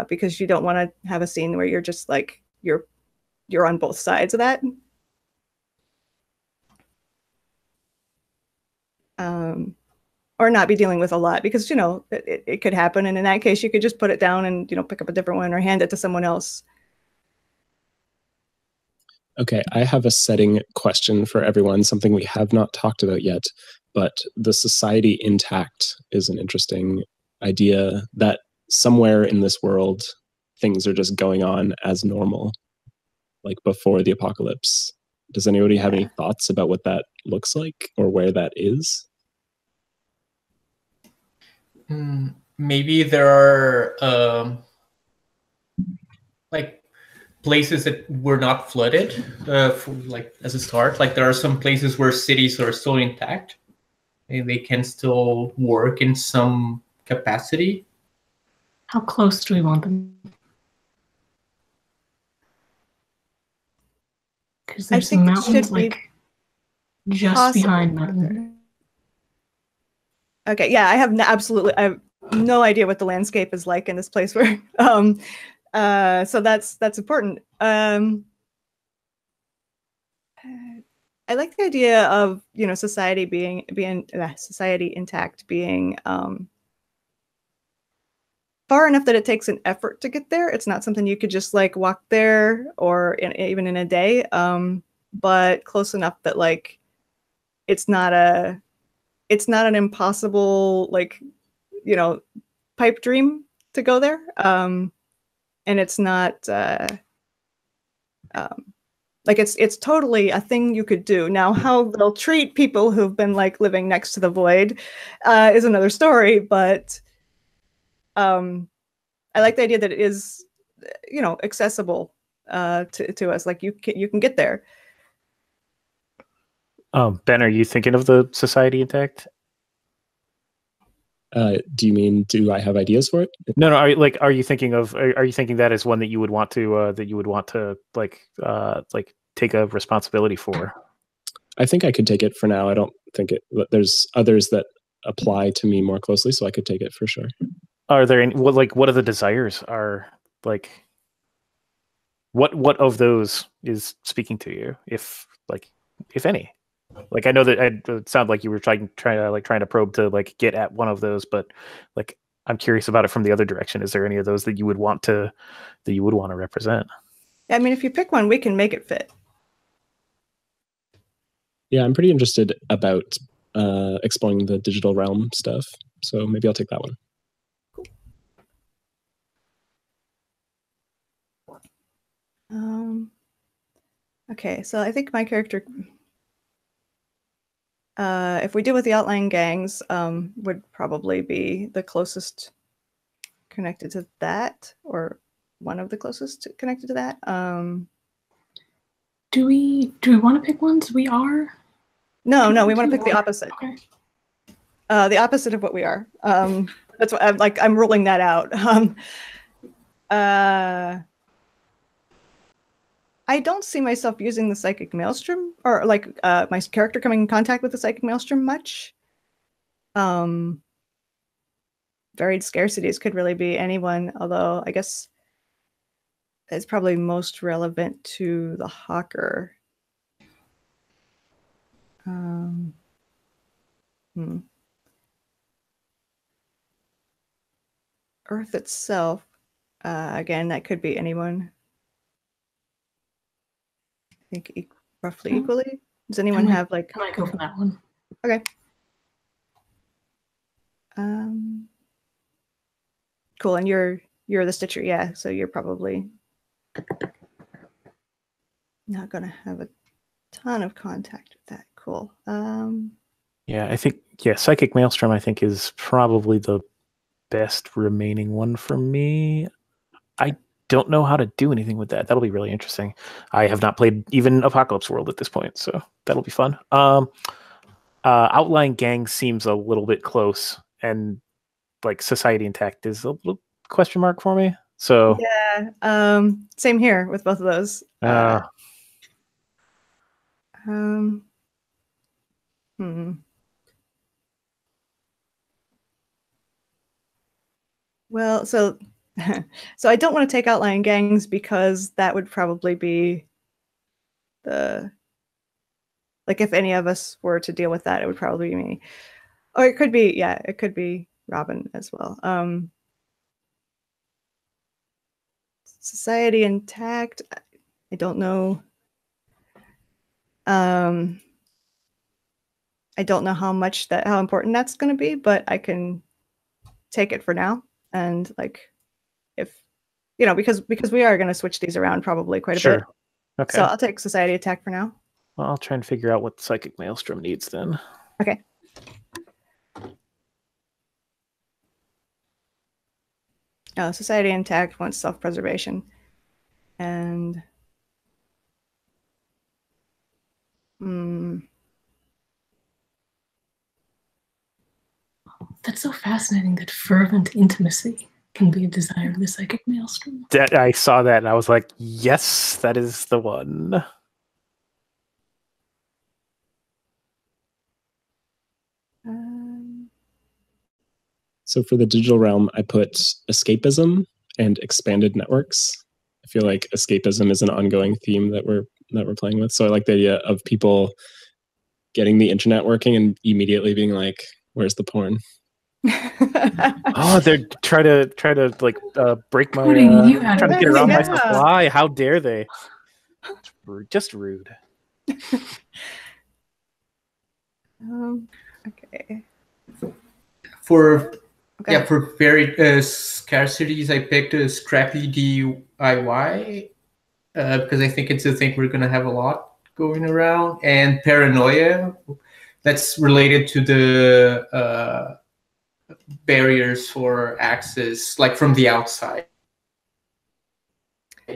because you don't want to have a scene where you're just like you're on both sides of that. Or not be dealing with a lot, because, you know, it could happen. And in that case, you could just put it down and, you know, pick up a different one or hand it to someone else. Okay, I have a setting question for everyone, something we have not talked about yet, but the society intact is an interesting idea, that somewhere in this world, things are just going on as normal, like before the apocalypse. Does anybody have any thoughts about what that looks like or where that is? Maybe there are like places that were not flooded, like as a start. Like there are some places where cities are still intact and they can still work in some capacity. How close do we want them? Because there's some mountains like just behind them. Okay, yeah, I have no idea what the landscape is like in this place where, so that's important. I like the idea of, you know, society intact being far enough that it takes an effort to get there. It's not something you could just like walk there or even in a day, but close enough that like it's not an impossible, like, you know, pipe dream to go there. And it's not like it's totally a thing you could do. Now, how they'll treat people who've been like living next to the void is another story. But I like the idea that it is, you know, accessible to us. Like you can get there. Ben, are you thinking of the society intact? Do you mean, do I have ideas for it? No. Are you thinking that as one that you would want to like take a responsibility for? I think I could take it for now. I don't think it. There's others that apply to me more closely, so I could take it for sure. Are there any? What are the desires? Are like what of those is speaking to you, if any? Like, I know that it sounded like you were trying to probe to like get at one of those, but like I'm curious about it from the other direction. Is there any of those that you would want to represent? I mean, if you pick one, we can make it fit. Yeah, I'm pretty interested about exploring the digital realm stuff, so maybe I'll take that one. Cool. Okay, so I think my character, if we deal with the outlying gangs, would probably be the closest connected to that, or one of the closest connected to that. Do we want to pick ones we are? No, we want to pick the opposite. Okay. The opposite of what we are. That's what I'm like. I'm ruling that out. I don't see myself using the psychic maelstrom, or like my character coming in contact with the psychic maelstrom much. Varied scarcities could really be anyone, although I guess it's probably most relevant to the hawker. Earth itself, again, that could be anyone. I think roughly equally. Does anyone have like? Can I go for that one? Okay. Cool. And you're the Stitcher, yeah. So you're probably not gonna have a ton of contact with that. Cool. Yeah, I think psychic maelstrom I think is probably the best remaining one for me. I don't know how to do anything with that. That'll be really interesting. I have not played even Apocalypse World at this point, so that'll be fun. Outlying gang seems a little bit close, and like society intact is a little question mark for me. So yeah, same here with both of those. Well, so I don't want to take outlying gangs because that would probably be the, like if any of us were to deal with that, it would probably be me. Or it could be, yeah, it could be Robyn as well. Society intact, I don't know. I don't know how much that, how important that's going to be, but I can take it for now. And like, if you know, because we are going to switch these around probably quite a bit. Okay. So I'll take society attack for now. Well, I'll try and figure out what psychic maelstrom needs then. Okay. Society intact wants self-preservation, and that's so fascinating that fervent intimacy can be a desire of the psychic maelstrom. That I saw that and I was like, yes, that is the one. So for the digital realm, I put escapism and expanded networks. I feel like escapism is an ongoing theme that we're playing with. So I like the idea of people getting the internet working and immediately being like, "Where's the porn?" Oh, they're try to like break my trying to get around my supply. How dare they? Just rude. Okay. For very scarcities, I picked a scrappy DIY because I think it's a thing we're gonna have a lot going around, and paranoia. That's related to the barriers for access, like from the outside.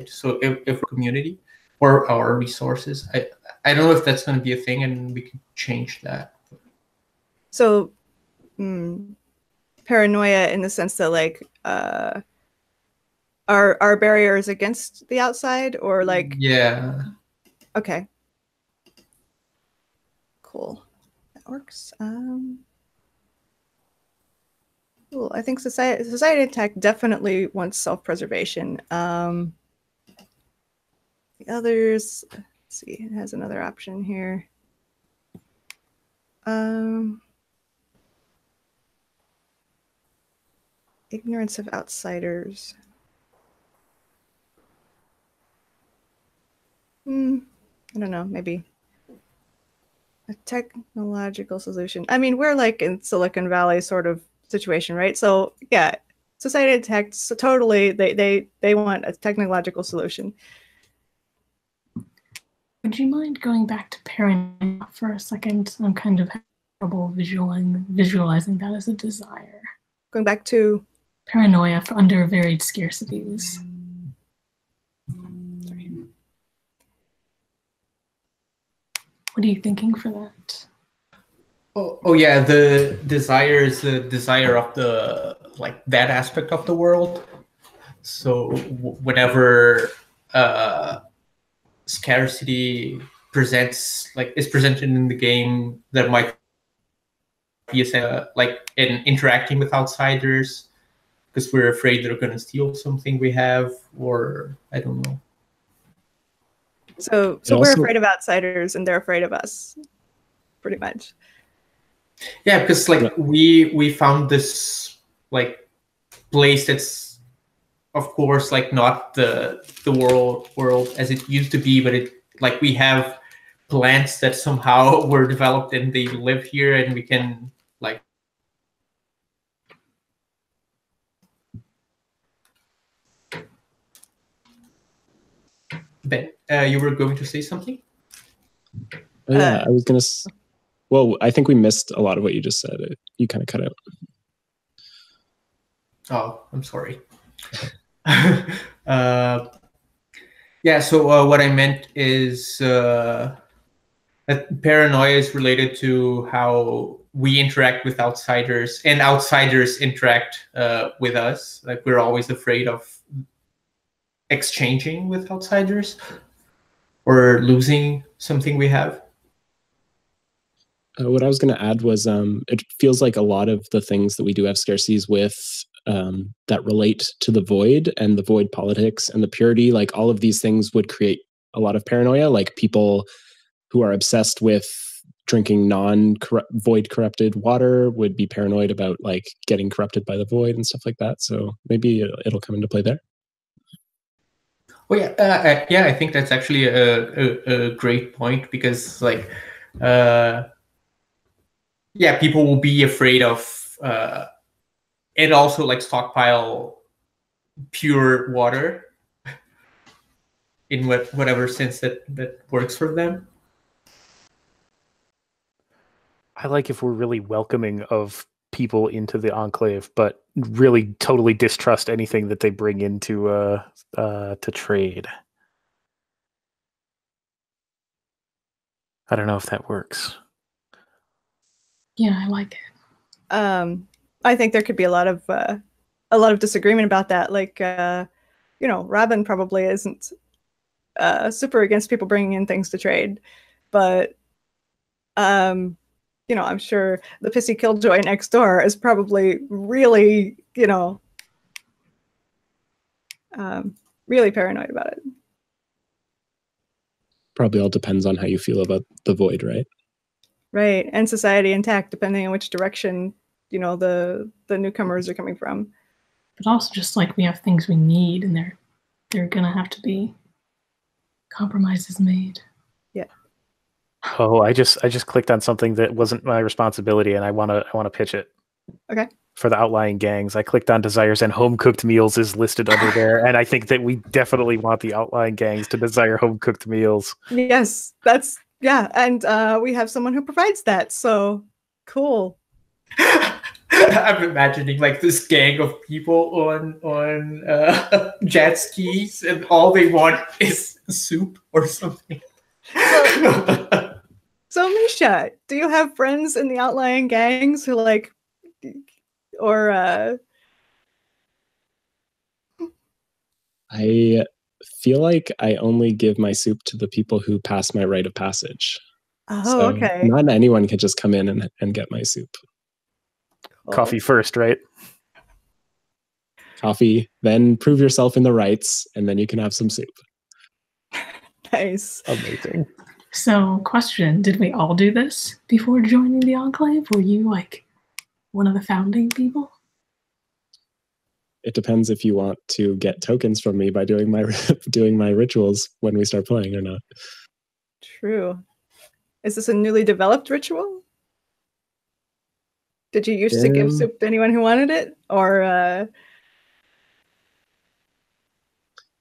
So if community or our resources, I don't know if that's going to be a thing, and we can change that. So paranoia in the sense that like our barriers against the outside, or like okay, cool. Works. Cool. I think society attack definitely wants self-preservation. the others. Let's see, it has another option here. Ignorance of outsiders. I don't know, maybe a technological solution. I mean, we're like in Silicon Valley sort of situation, right? So yeah, society attacks, so totally they want a technological solution. Would you mind going back to pairing up for a second? I'm kind of having trouble visualizing that as a desire. Going back to paranoia for under varied scarcities. Sorry. What are you thinking for that? Oh yeah, the desire is the desire of the, like, that aspect of the world. So whenever scarcity presents, like, is presented in the game, there might be in interacting with outsiders because we're afraid they're going to steal something we have, or I don't know. So we're afraid of outsiders and they're afraid of us, pretty much. Yeah, because like we found this like place that's, of course, like not the world as it used to be, but it, like, we have plants that somehow were developed and they live here, and we can like. Ben, you were going to say something? Yeah, I was gonna. Well, I think we missed a lot of what you just said. You kind of cut out. Oh, I'm sorry. Yeah, so what I meant is that paranoia is related to how we interact with outsiders, and outsiders interact with us. Like, we're always afraid of exchanging with outsiders or losing something we have. What I was going to add was it feels like a lot of the things that we do have scarcities with that relate to the void and the void politics and the purity, like all of these things would create a lot of paranoia, like people who are obsessed with drinking void corrupted water would be paranoid about like getting corrupted by the void and stuff like that. So maybe it'll come into play there. Well, yeah, yeah, I think that's actually a great point, because like... yeah, people will be afraid of, and also like stockpile pure water in whatever sense that works for them. I like if we're really welcoming of people into the enclave, but really totally distrust anything that they bring into to trade. I don't know if that works. Yeah, I like it. I think there could be a lot of disagreement about that. Like, you know, Robyn probably isn't super against people bringing in things to trade, but you know, I'm sure the pissy killjoy next door is probably really, you know, really paranoid about it. Probably all depends on how you feel about the void, right? Right, and society intact, depending on which direction, you know, the newcomers are coming from. But also just like we have things we need, and they're gonna have to be compromises made. Yeah. Oh, I just clicked on something that wasn't my responsibility, and I wanna pitch it. Okay. For the outlying gangs, I clicked on desires, and home cooked meals is listed under there, and I think that we definitely want the outlying gangs to desire home cooked meals. Yes, that's. Yeah, and we have someone who provides that, so cool. I'm imagining like this gang of people on jet skis, and all they want is soup or something. So Misha, do you have friends in the outlying gangs who like, or? I feel like I only give my soup to the people who pass my rite of passage. Oh, so okay. Not anyone can just come in and get my soup. Cool. Coffee first, right? Coffee, then prove yourself in the rites, and then you can have some soup. Nice. Amazing. So, question, did we all do this before joining the Enclave? Were you, like, one of the founding people? It depends if you want to get tokens from me by doing my rituals when we start playing or not. True. Is this a newly developed ritual? Did you used to give soup to anyone who wanted it? Or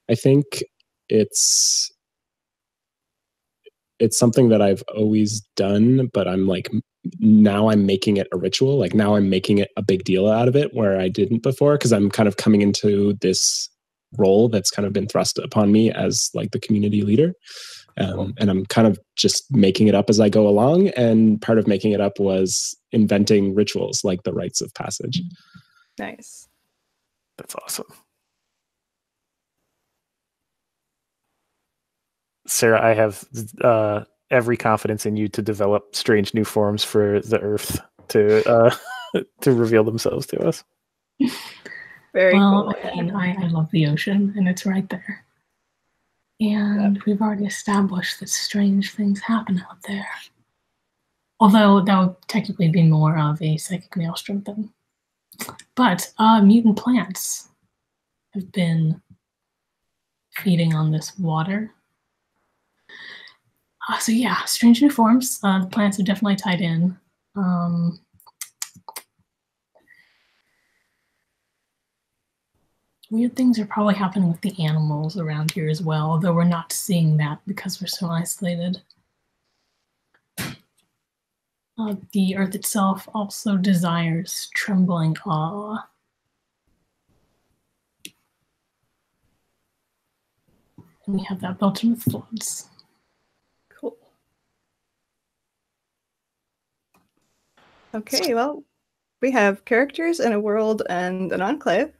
I think it's something that I've always done, but I'm like, now I'm making it a ritual. Like, now I'm making it a big deal out of it, where I didn't before, because I'm kind of coming into this role that's kind of been thrust upon me as like the community leader. And I'm kind of just making it up as I go along. And part of making it up was inventing rituals like the rites of passage. Nice. That's awesome. Sarah, I have every confidence in you to develop strange new forms for the Earth to to reveal themselves to us. Very well, cool. I mean, I love the ocean, and it's right there. And we've already established that strange things happen out there. Although that would technically be more of a psychic maelstrom thing. But mutant plants have been feeding on this water. So yeah, strange new forms. The plants are definitely tied in. Weird things are probably happening with the animals around here as well, although we're not seeing that because we're so isolated. The earth itself also desires trembling awe. And we have that built in with floods. Okay, well, we have characters and a world and an enclave.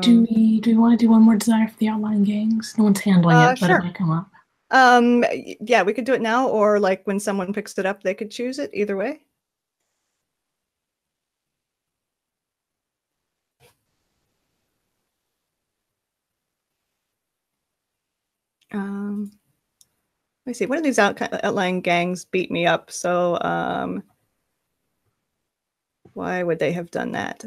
Do we want to do one more desire for the outlying gangs? No one's handling it, but sure. It might come up. Yeah, we could do it now, or like when someone picks it up, they could choose it. Either way. Let me see. One of these outlying gangs beat me up, so. Why would they have done that?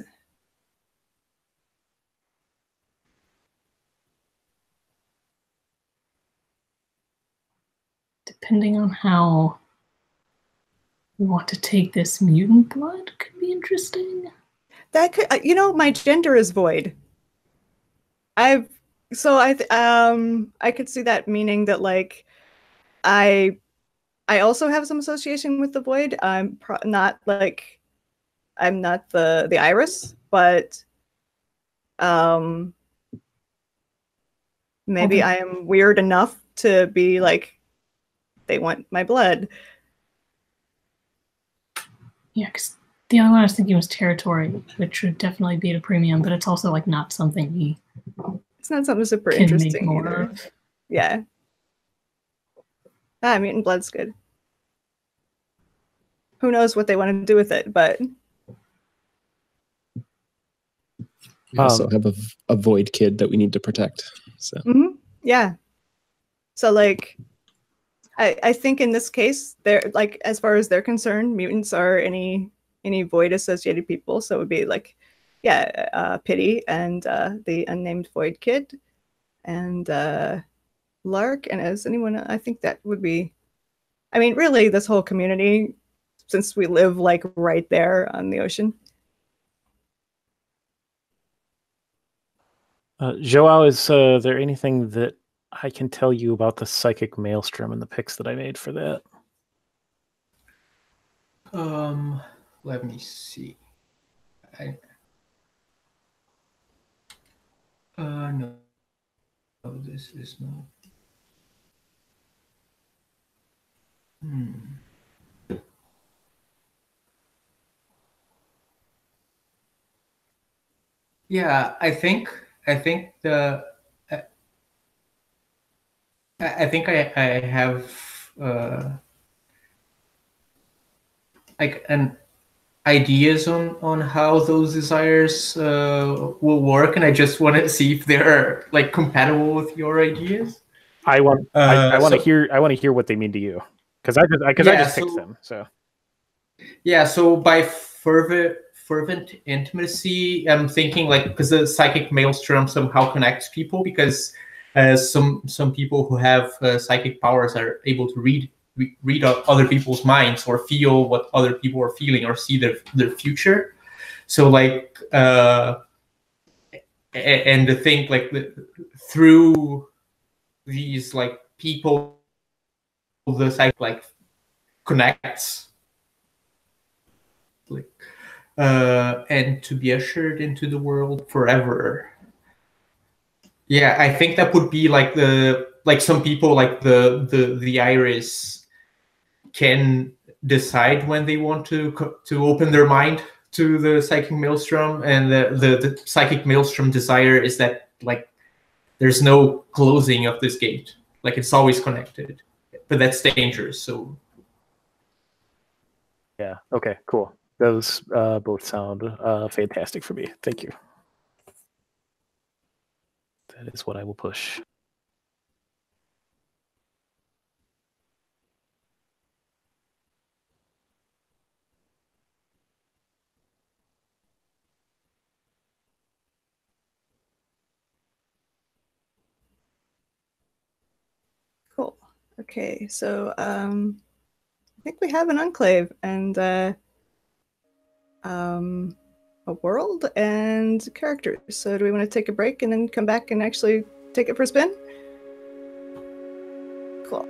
Depending on how you want to take this, mutant blood could be interesting. That could, you know, my gender is void. I could see that meaning that, like, I also have some association with the void. I'm not the iris, but maybe I am weird enough to be like, they want my blood. Yeah, because the other one I was thinking was territory, which would definitely be at a premium, but it's also like not something it's not something super interesting either. Yeah. Ah, mutant blood's good. Who knows what they want to do with it, but. We also have a void kid that we need to protect. So yeah, so like, I think in this case, they're like, as far as they're concerned, mutants are any void associated people. So it would be like, yeah, Pity and the unnamed void kid, and Lark. And as anyone, I think that would be. I mean, really, this whole community, since we live like right there on the ocean. João, is there anything that I can tell you about the psychic maelstrom and the picks that I made for that? Let me see. No. Oh, this is not. Yeah, I think I have like an ideas on how those desires will work, and I just want to see if they're like compatible with your ideas. I want to hear what they mean to you, because I just picked them. So yeah, so by fervent intimacy, I'm thinking like, because the psychic maelstrom somehow connects people, because some people who have psychic powers are able to read other people's minds or feel what other people are feeling or see their future. So like and to think like through these like people, the psychic like connects, like and to be ushered into the world forever. Yeah, I think that would be like some people like the Iris can decide when they want to open their mind to the psychic maelstrom, and the psychic maelstrom desire is that like there's no closing of this gate, like it's always connected, but that's dangerous. So yeah, okay, cool. Those both sound fantastic for me. Thank you. That is what I will push. Cool. Okay, so I think we have an enclave and a world and characters. So do we want to take a break and then come back and actually take it for a spin? Cool.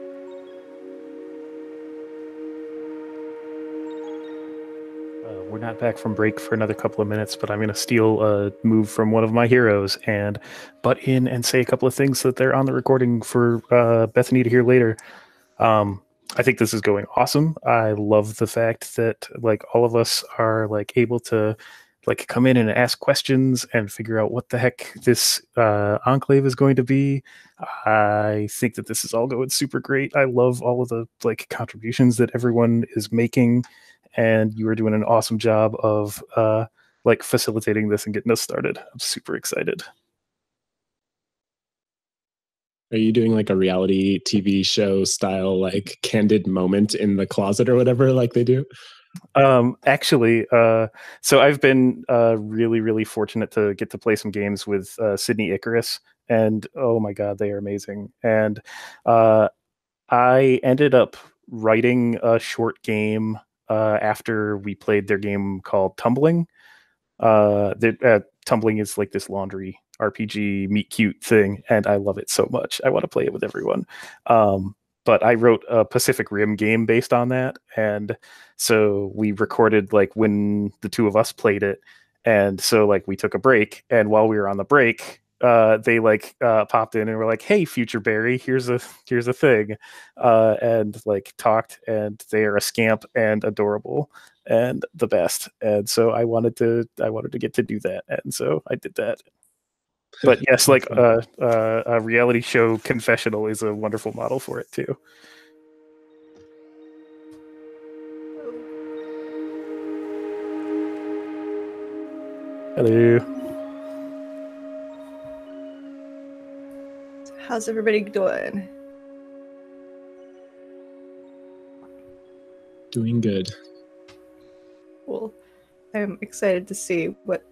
We're not back from break for another couple of minutes, but I'm going to steal a move from one of my heroes and butt in and say a couple of things that they're on the recording for Bethany to hear later. I think this is going awesome. I love the fact that like all of us are like able to like come in and ask questions and figure out what the heck this enclave is going to be. I think that this is all going super great. I love all of the like contributions that everyone is making, and you are doing an awesome job of like facilitating this and getting us started. I'm super excited. Are you doing like a reality TV show style, like candid moment in the closet or whatever, like they do? Actually, so I've been really, really fortunate to get to play some games with Sydney Icarus, and oh my God, they are amazing. And I ended up writing a short game after we played their game called Tumbling. Tumbling is like this laundry RPG meet cute thing, and I love it so much. I want to play it with everyone. But I wrote a Pacific Rim game based on that, and so we recorded like when the two of us played it, and so like we took a break, and while we were on the break, they like popped in and were like, "Hey, Future Barry, here's a thing," and like talked, and they are a scamp and adorable and the best, and so I wanted to get to do that, and so I did that. But yes, like a reality show confessional is a wonderful model for it too. Hello. How's everybody doing? Doing good. Cool. I'm excited to see what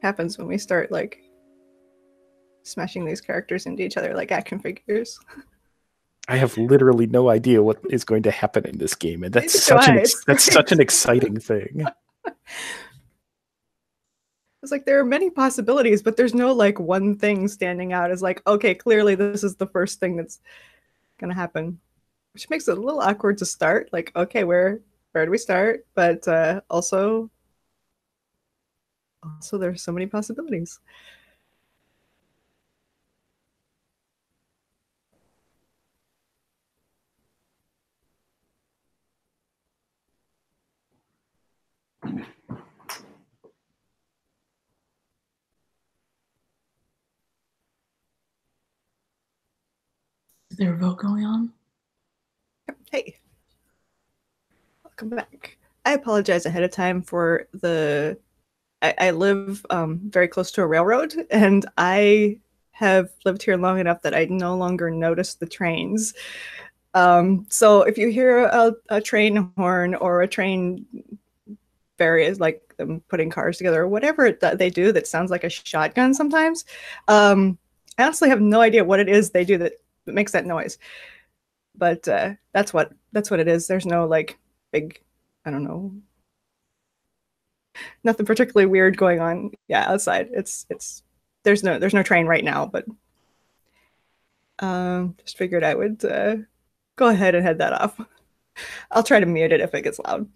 happens when we start like smashing these characters into each other like action figures. I have literally no idea what is going to happen in this game, and that's such an exciting thing. It's like there are many possibilities, but there's no like one thing standing out as like, okay, clearly this is the first thing that's gonna happen, which makes it a little awkward to start. Like, okay, where do we start? But also there's so many possibilities. Is there a vote going on? Hey, welcome back. I apologize ahead of time for I live very close to a railroad, and I have lived here long enough that I no longer notice the trains. So if you hear a train horn or a train various, like them putting cars together or whatever they do that sounds like a shotgun sometimes, I honestly have no idea what it is they do that makes that noise. But that's what it is. There's no like big, I don't know, nothing particularly weird going on. Yeah, outside. It's there's no train right now, but just figured I would go ahead and head that off. I'll try to mute it if it gets loud.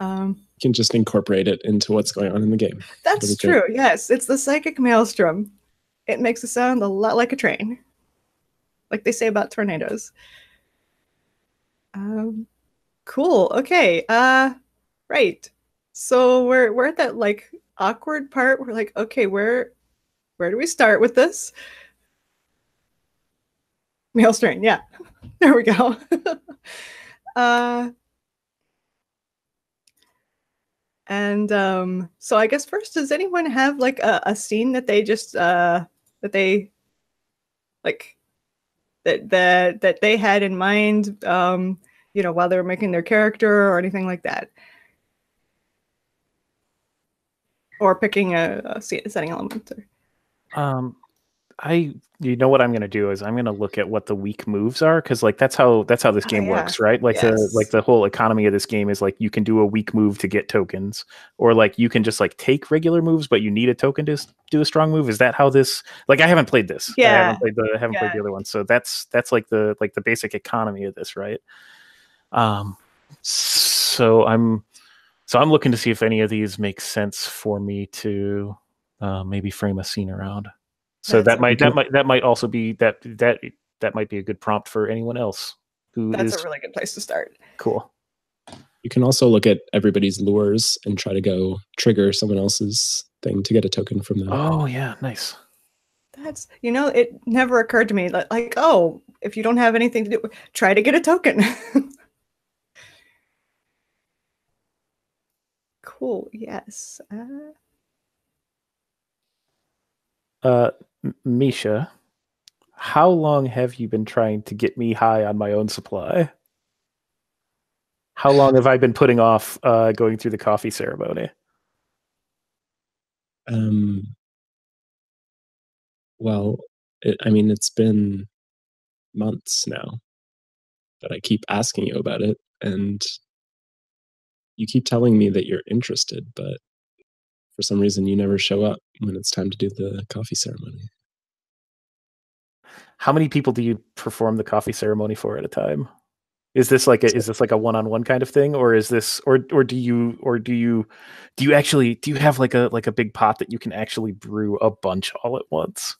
You can just incorporate it into what's going on in the game. That's true. Yes, it's the psychic maelstrom. It makes it sound a lot like a train, like they say about tornadoes. Cool. Okay. Right. So we're at that like awkward part. We're like, okay, where do we start with this? Maelstrom. Yeah. There we go. So I guess first, does anyone have like a scene that they just that they had in mind, you know, while they were making their character or anything like that, or picking a setting element? Or... you know what I'm gonna do is I'm gonna look at what the weak moves are, because like that's how this game works, right? Like the whole economy of this game is like you can do a weak move to get tokens, or like you can just like take regular moves, but you need a token to do a strong move. Is that how this? Like I haven't played this. Yeah. I haven't played the other one. So that's like the basic economy of this, right? So I'm looking to see if any of these make sense for me to maybe frame a scene around. So that might also be a good prompt for anyone else who is. That's a really good place to start. Cool. You can also look at everybody's lures and try to go trigger someone else's thing to get a token from them. Oh yeah, nice. That's, you know, it never occurred to me like oh, if you don't have anything to do, try to get a token. Cool. Yes. Misha, how long have you been trying to get me high on my own supply? How long have I been putting off going through the coffee ceremony? Well, I mean, it's been months now that I keep asking you about it, and you keep telling me that you're interested, but for some reason, you never show up when it's time to do the coffee ceremony. How many people do you perform the coffee ceremony for at a time? Is this like a one-on-one kind of thing, or is this or do you have like a big pot that you can actually brew a bunch all at once?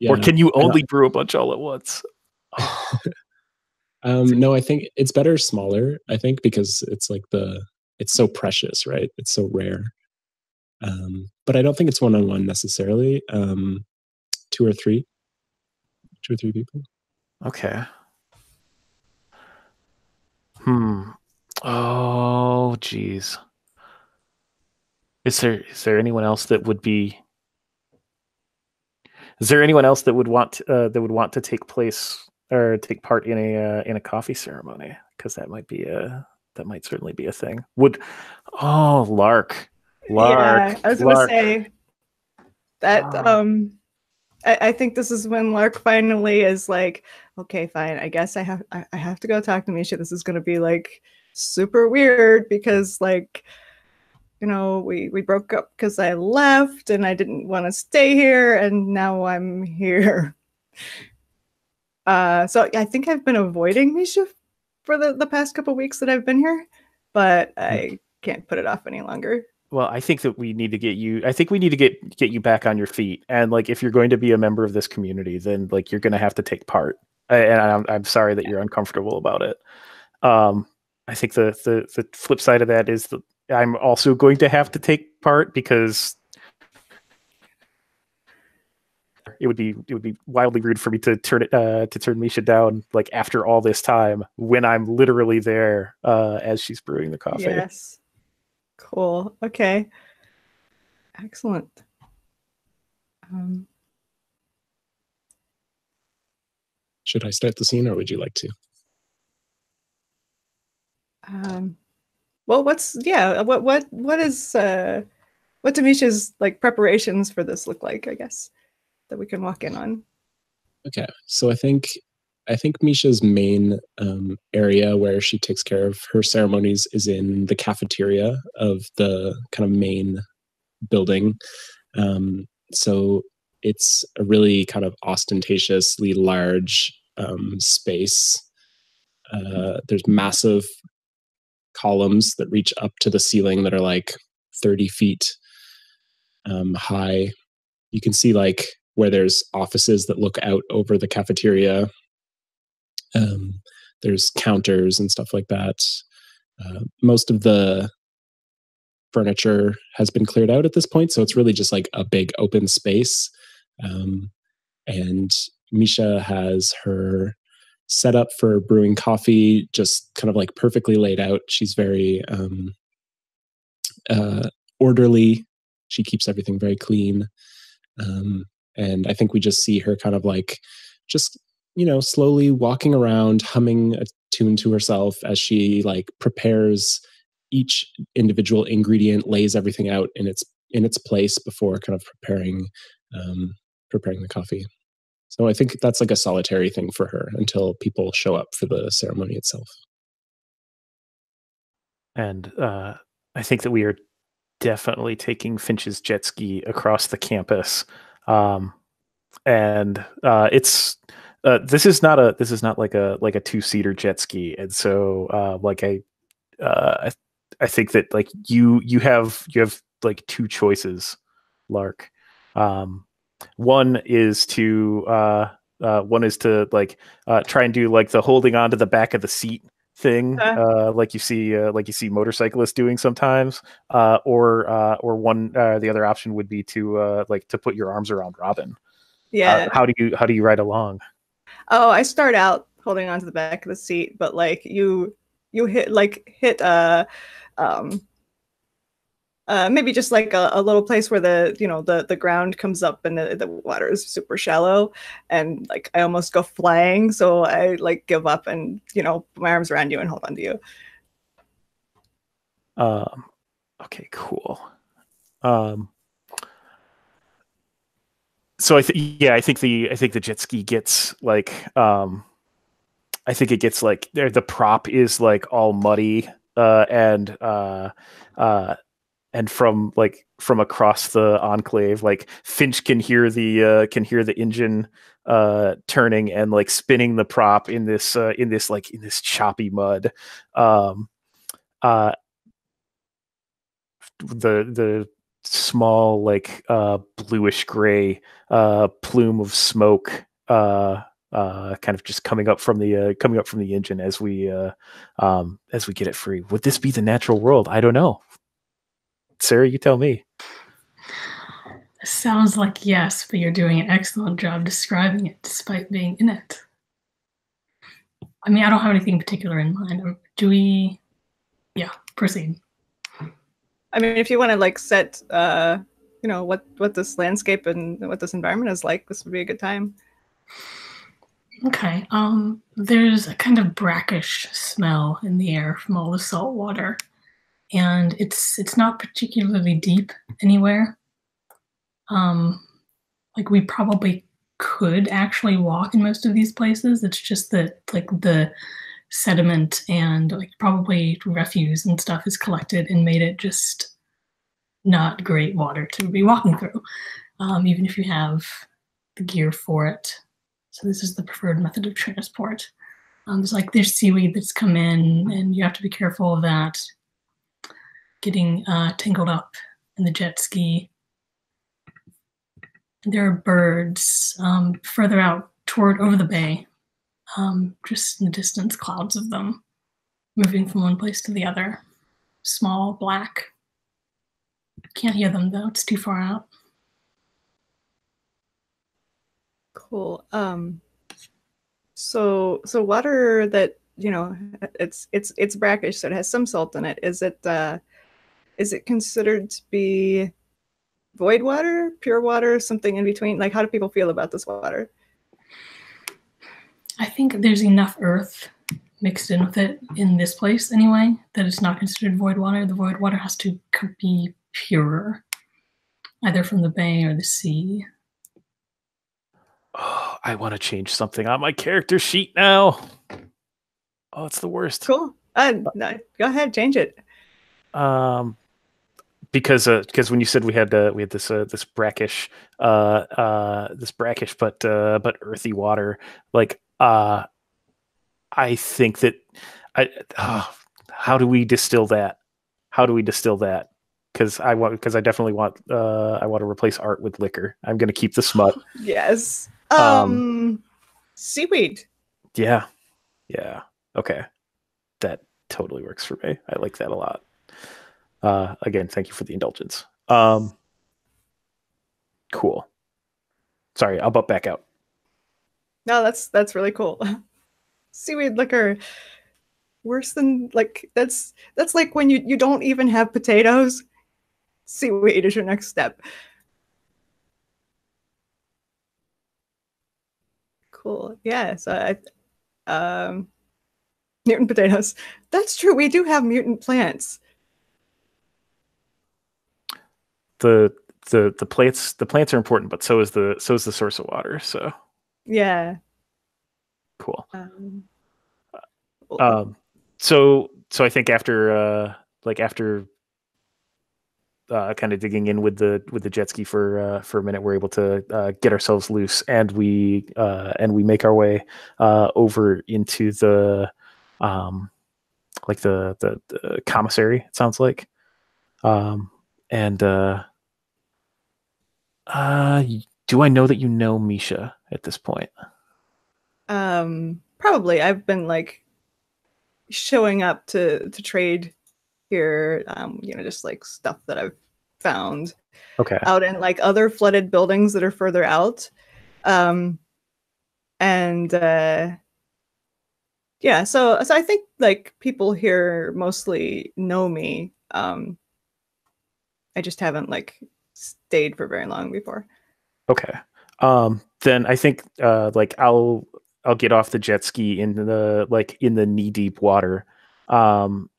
Yeah, or can you only brew a bunch all at once? No, I think it's better smaller. I think because it's so precious, right? It's so rare. But I don't think it's one-on-one necessarily. 2 or 3 people. Okay. Oh, geez. Is there anyone else that would be? Is there anyone else that would want to take place or take part in a coffee ceremony? Because that might be certainly be a thing. Would Lark. Yeah, I was gonna say that. I think this is when Lark finally is like, okay, fine. I guess I have to go talk to Misha. This is gonna be like super weird because like, you know, we broke up because I left and I didn't want to stay here, and now I'm here. So I think I've been avoiding Misha for the past couple weeks that I've been here, but I can't put it off any longer. Well, I think that we need to get you back on your feet. And like, if you're going to be a member of this community, then like, you're going to have to take part. And I'm sorry that you're uncomfortable about it. I think the flip side of that is that I'm also going to have to take part, because it would be wildly rude for me to turn Misha down like after all this time when I'm literally there as she's brewing the coffee. Yes. Cool. Okay. Excellent. Should I start the scene, or would you like to? Well, what's Misha's like preparations for this look like? I guess that we can walk in on. Okay, so I think Misha's main area where she takes care of her ceremonies is in the cafeteria of the kind of main building. So it's a really kind of ostentatiously large space. There's massive columns that reach up to the ceiling that are like 30 feet high. You can see like where there's offices that look out over the cafeteria. There's counters and stuff like that. Most of the furniture has been cleared out at this point, so it's really just like a big open space. And Misha has her setup for brewing coffee just kind of like perfectly laid out. She's very orderly. She keeps everything very clean. And I think we just see her kind of like just, you know, slowly walking around, humming a tune to herself as she like prepares each individual ingredient, lays everything out in its place before kind of preparing the coffee. So I think that's like a solitary thing for her until people show up for the ceremony itself. And I think that we are definitely taking Finch's jet ski across the campus. This is not like a two-seater jet ski. And so I think that like you have like two choices, Lark. One is to try and do like the holding on to the back of the seat thing, like you see motorcyclists doing sometimes, or the other option would be to put your arms around Robyn. Yeah. How do you ride along? Oh, I start out holding on to the back of the seat, but like you hit maybe just like a little place where the ground comes up and the water is super shallow, and like I almost go flying, so I like give up and put my arms around you and hold on to you. Okay, cool. So I think the jet ski gets like I think it gets like there. The prop is like all muddy, and from across the enclave, like Finch can hear the engine turning and like spinning the prop in this choppy mud. The small like bluish gray plume of smoke. Kind of just coming up from the engine as we get it free. Would this be the natural world? I don't know. Sarah, you tell me. Sounds like yes, but you're doing an excellent job describing it despite being in it. I mean, I don't have anything particular in mind. Do we? Yeah, proceed. I mean, if you want to like set, what this landscape and what this environment is like, this would be a good time. Okay, there's a kind of brackish smell in the air from all the salt water, and it's not particularly deep anywhere. Like we probably could actually walk in most of these places. It's just that like the sediment and like probably refuse and stuff is collected and made it just not great water to be walking through, even if you have the gear for it. So this is the preferred method of transport. It's like there's seaweed that's come in, and you have to be careful of that getting tangled up in the jet ski. There are birds further out toward over the bay, just in the distance, clouds of them moving from one place to the other. Small, black. Can't hear them though, it's too far out. Cool. So water that it's brackish, so it has some salt in it. Is it considered to be void water, pure water, something in between? Like, how do people feel about this water? I think there's enough earth mixed in with it in this place anyway, that it's not considered void water. The void water has to be purer, either from the bay or the sea. Oh, I want to change something on my character sheet now. Oh, it's the worst. Cool. No, go ahead, change it. Because when you said we had this brackish but earthy water, like I think that how do we distill that? How do we distill that? Because I definitely want I want to replace art with liquor. I'm gonna keep the smut. Yes. Seaweed. Yeah. Yeah. Okay. That totally works for me. I like that a lot. Again, thank you for the indulgence. Cool. Sorry, I'll butt back out. No, that's really cool. Seaweed liquor. Worse than, like, that's like when you don't even have potatoes. Seaweed is your next step. Cool. Yeah, so I mutant potatoes. That's true. We do have mutant plants. The plants are important, but so is the source of water. So yeah. Cool. So I think after kind of digging in with the jet ski for a minute, we're able to get ourselves loose, and we make our way over into the like the commissary, it sounds like. And do I know that you know Misha at this point? Probably. I've been like showing up to trade here, you know, just like stuff that I've found out in like other flooded buildings that are further out. Yeah, so I think like people here mostly know me. I just haven't like stayed for very long before. Okay. Then I think like I'll get off the jet ski in the knee deep water. Like I'll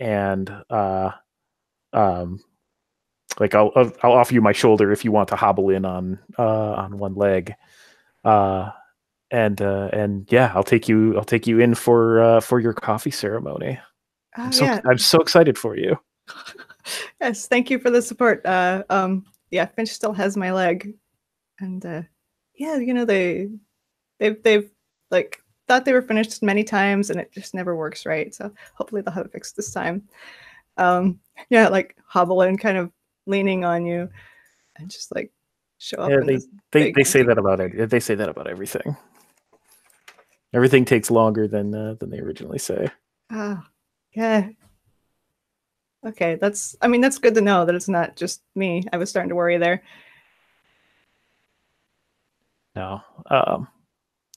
offer you my shoulder if you want to hobble in on one leg. And yeah, I'll take you in for your coffee ceremony. Oh, I'm so excited for you. Yes, thank you for the support. Yeah, Finch still has my leg, and yeah, you know, they've like thought they were finished many times, and it just never works right. So hopefully they'll have it fixed this time. Yeah, like hobble and kind of leaning on you, and just like show up. Yeah, they say that about it. They say that about everything. Everything takes longer than they originally say. Yeah. Okay, that's good to know that it's not just me. I was starting to worry there. No.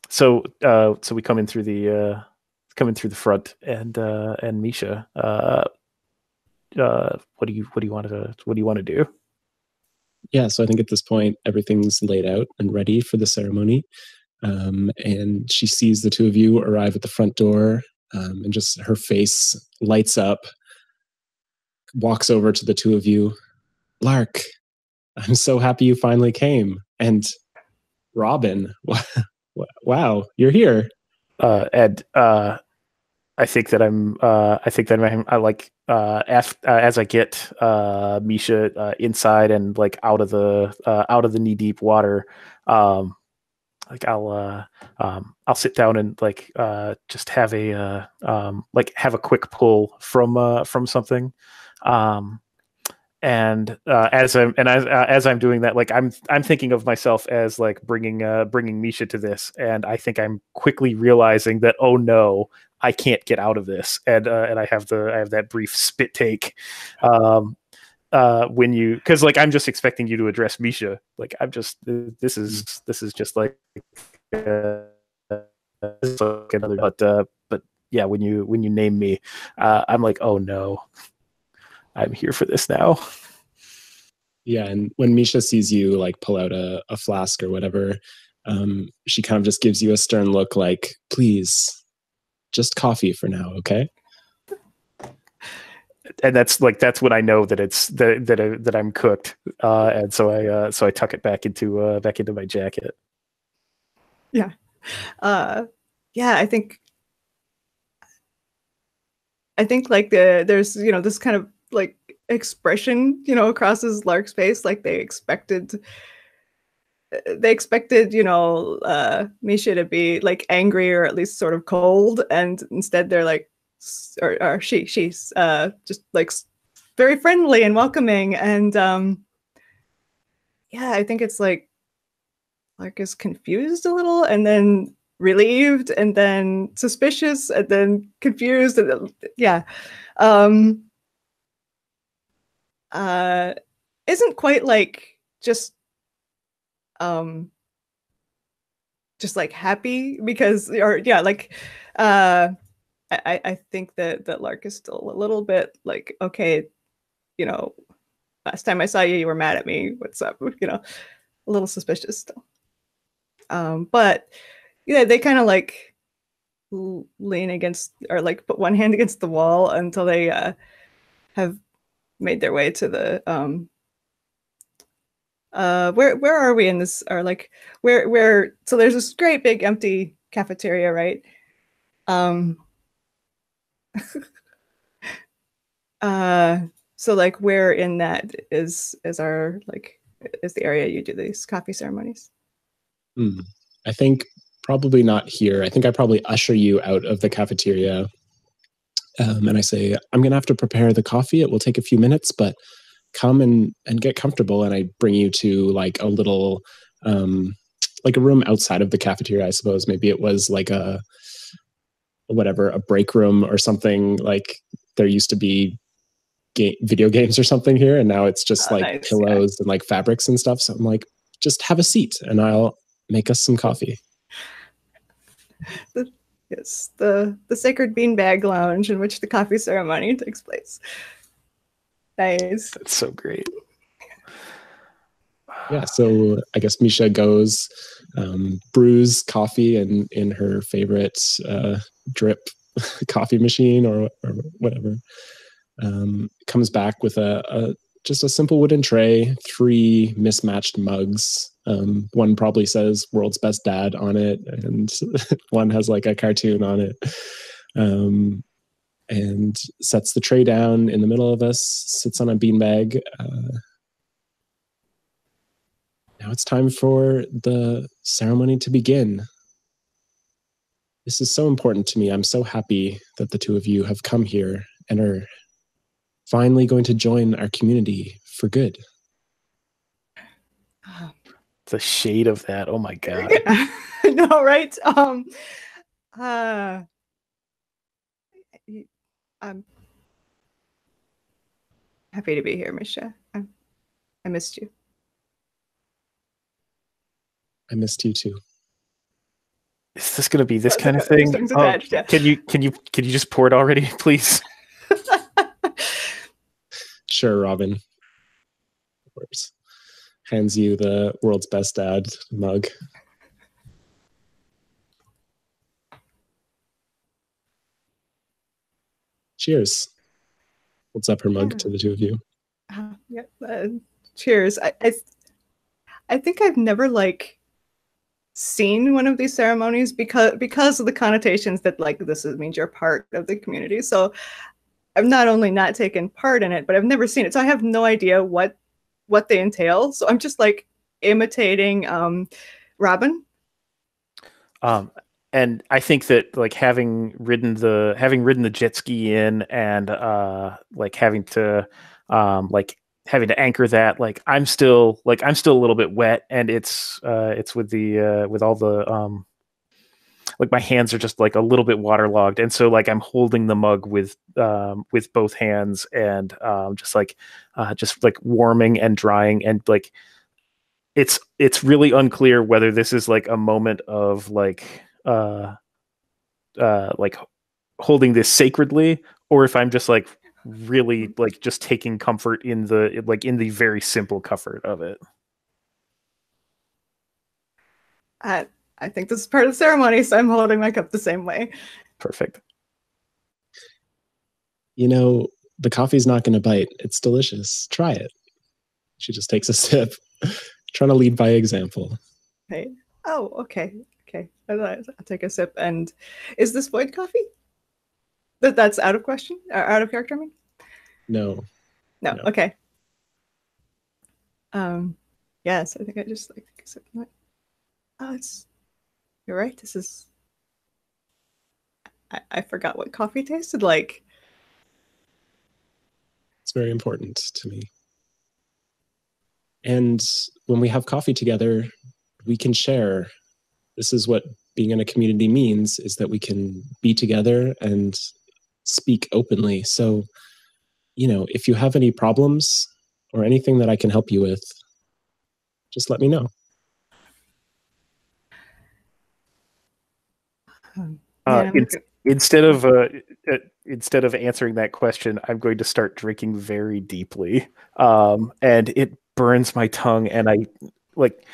So we come in through the front, and Misha, what do you want to do? Yeah, so I think at this point everything's laid out and ready for the ceremony. And she sees the two of you arrive at the front door, and just her face lights up. Walks over to the two of you. Lark, I'm so happy you finally came. And Robyn, wow, you're here. Ed, I think that as I get Misha inside and like out of the knee deep water, like I'll sit down and like just have a like have a quick pull from something. As I'm doing that, like I'm thinking of myself as like bringing Misha to this, and I think I'm quickly realizing that, oh no, I can't get out of this, and I have that brief spit take, when you, because like I'm just expecting you to address Misha, like I'm just this is just like another, but yeah, when you name me, I'm like, oh no. I'm here for this now. Yeah, and when Misha sees you like pull out a flask or whatever, she kind of just gives you a stern look like, please, just coffee for now, okay? And that's like, that's when I know that it's that I'm cooked, and so I tuck it back into my jacket. Yeah, yeah. I think like there's this kind of like expression across his Lark's face, like they expected Misha to be like angry or at least sort of cold, and instead they're like. Or she's just like very friendly and welcoming, and yeah, I think it's like Lark is confused a little, and then relieved, and then suspicious, and then confused, and then, yeah, isn't quite like just like happy because or yeah like. I think that Lark is still a little bit like, okay, last time I saw you, you were mad at me. What's up? A little suspicious still. But yeah, they kind of like lean against or like put one hand against the wall until they have made their way to the where are we in this, or like where so there's this great big empty cafeteria, right? So like where in that is the area you do these coffee ceremonies? I think probably not here. I think I probably usher you out of the cafeteria, and I say, I'm gonna have to prepare the coffee. It will take a few minutes, but come and get comfortable. And I bring you to like a little like a room outside of the cafeteria, I suppose. Maybe it was like a break room or something. Like there used to be video games or something here, and now it's just like nice, pillows, yeah. And like fabrics and stuff. So I'm like, just have a seat and I'll make us some coffee. Yes, the sacred beanbag lounge in which the coffee ceremony takes place. Nice. That's so great. Yeah, so I guess Misha goes, brews coffee in her favorite drip coffee machine or whatever. Comes back with just a simple wooden tray, 3 mismatched mugs. One probably says "World's Best Dad" on it, and one has like a cartoon on it. And sets the tray down in the middle of us. Sits on a beanbag. Now it's time for the ceremony to begin. This is so important to me. I'm so happy that the two of you have come here and are finally going to join our community for good. The shade of that. Oh my God. No, right? I'm happy to be here, Misha. I missed you. I missed you too. Is this going to be this kind of thing? Oh, badge, yeah. Can you just pour it already, please? Sure, Robyn. Of course. Hands you the World's Best Dad mug. Cheers. Holds up her mug to the two of you. Yep. Cheers. I think I've never like. Seen one of these ceremonies because of the connotations that like this means you're part of the community. So I've not only not taken part in it, but I've never seen it. So I have no idea what they entail. So I'm just like imitating Robyn. And I think that like having ridden the jet ski in and like having to anchor that, like I'm still a little bit wet, and it's with the with all the like my hands are just like a little bit waterlogged, and so like I'm holding the mug with both hands, and just like warming and drying, and like it's really unclear whether this is like a moment of like holding this sacredly, or if I'm just like really like just taking comfort in the very simple comfort of it. I think this is part of the ceremony, so I'm holding my cup the same way. Perfect. You know, the coffee's not going to bite. It's delicious. Try it. She just takes a sip, trying to lead by example. Right. Oh, okay. Okay. I'll take a sip. And is this void coffee? That's out of question? Or out of character, I mean? No. No. No. Okay. Yes, I think I just like take a sip. Oh, it's... You're right. This is... I forgot what coffee tasted like. It's very important to me. And when we have coffee together, we can share. This is what being in a community means, is that we can be together and speak openly. So, you know, if you have any problems or anything that I can help you with, just let me know. Instead of answering that question, I'm going to start drinking very deeply, and it burns my tongue. And I like,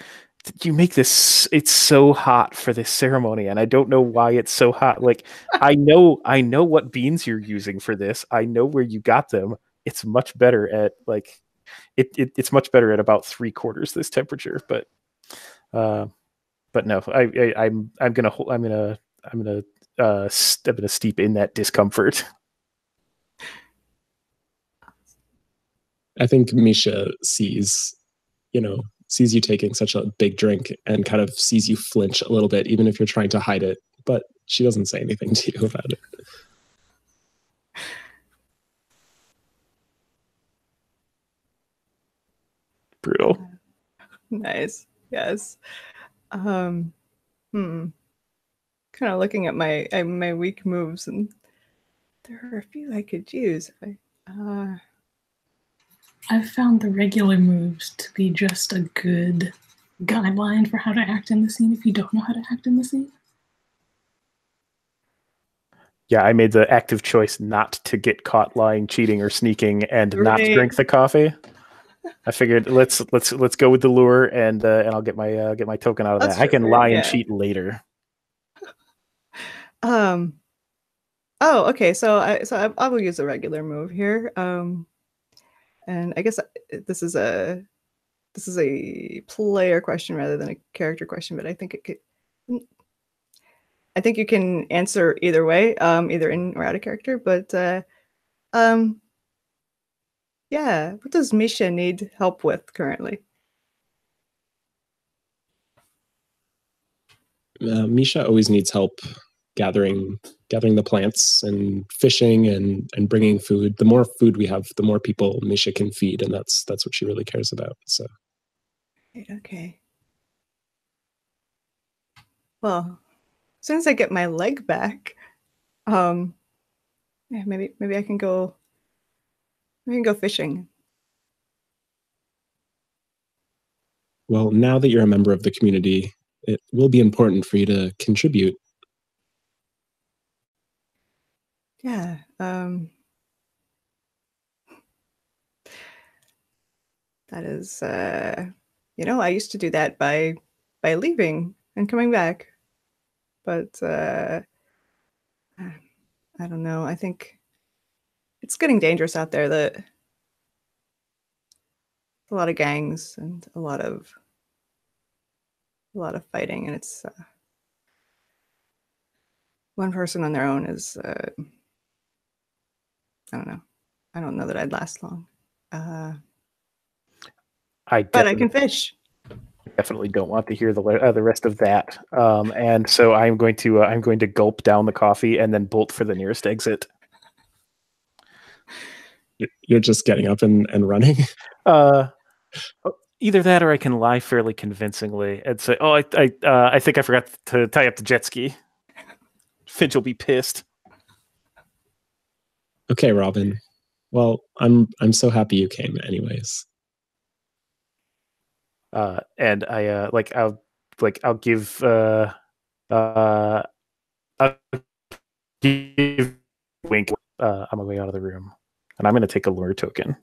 you make this. It's so hot for this ceremony, and I don't know why it's so hot. Like, I know what beans you're using for this. I know where you got them. It's much better at like, it's much better at about 3/4 this temperature. But no, I'm gonna steep in that discomfort. I think Misha sees you taking such a big drink and kind of sees you flinch a little bit, even if you're trying to hide it, but she doesn't say anything to you about it. Brutal. Nice. Yes. Kind of looking at my weak moves, and there are a few I could use. I've found the regular moves to be just a good guideline for how to act in the scene if you don't know how to act in the scene. Yeah, I made the active choice not to get caught lying, cheating, or sneaking, and right. Not drink the coffee. I figured let's go with the lure, and I'll get my token out of that. I can lie and cheat later. Oh, okay. So I will use a regular move here. And I guess this is a player question rather than a character question, but I think you can answer either way, either in or out of character. But yeah, what does Misha need help with currently? Misha always needs help gathering the plants and fishing and bringing food. The more food we have, the more people Misha can feed, and that's what she really cares about. So, okay. Well, as soon as I get my leg back, yeah, maybe I can go. We can go fishing. Well, now that you're a member of the community, it will be important for you to contribute. Yeah. That is, you know, I used to do that by leaving and coming back, but I don't know. I think it's getting dangerous out there. That a lot of gangs and a lot of fighting, and it's one person on their own is. I don't know. I don't know that I'd last long. But I can fish. Definitely don't want to hear the rest of that. And so I'm going to gulp down the coffee and then bolt for the nearest exit. You're just getting up and running. Either that, or I can lie fairly convincingly and say, "Oh, I think I forgot to tie up the jet ski." Finch will be pissed. Okay, Robyn. Well, I'm so happy you came anyways. And I I'll give a wink on my way out of the room. And I'm going to take a lure token.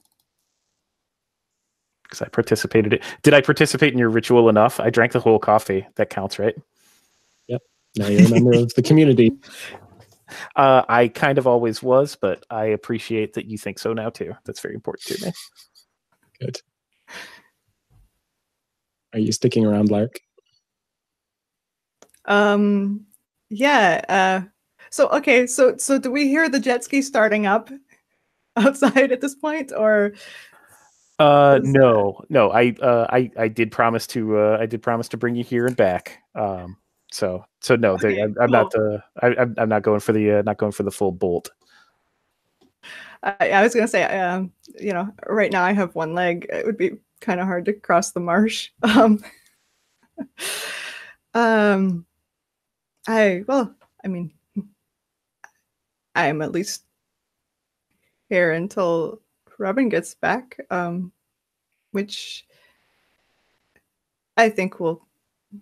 Because I participated. Did I participate in your ritual enough? I drank the whole coffee. That counts, right? Yep. Now you're a member of the community. I kind of always was, but I appreciate that you think so now, too. That's very important to me. Good. Are you sticking around, Lark? Yeah. So do we hear the jet ski starting up outside at this point, or? No. I did promise to. I did promise to bring you here and back. So no, okay, I'm cool. I'm not going for the. Not going for the full bolt. I was gonna say, you know, right now I have one leg. It would be kind of hard to cross the marsh. I'm at least here until Robyn gets back, which I think will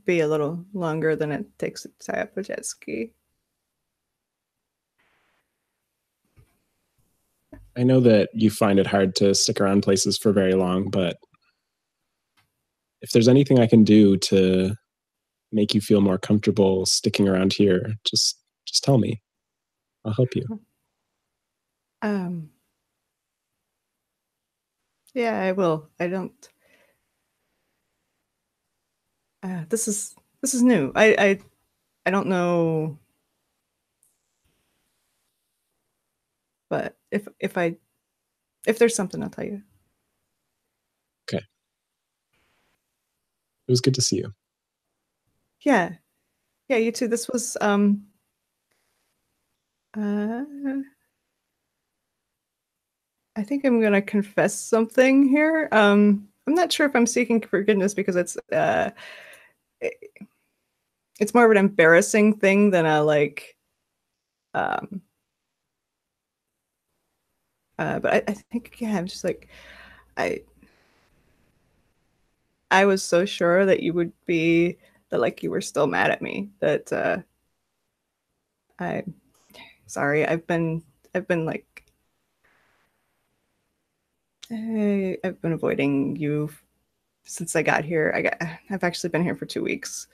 be a little longer than it takes to tie up a jet ski. I know that you find it hard to stick around places for very long, but if there's anything I can do to make you feel more comfortable sticking around here, just tell me. I'll help you. Yeah, I will. I don't. This is new. I don't know. But if there's something, I'll tell you. Okay. It was good to see you. Yeah, you too. This was I think I'm gonna confess something here. I'm not sure if I'm seeking forgiveness because it's more of an embarrassing thing than a like. But I think I'm just like, I was so sure that you would be. That like you were still mad at me. That I'm sorry. I've been like I've been avoiding you since I got here. I've actually been here for 2 weeks.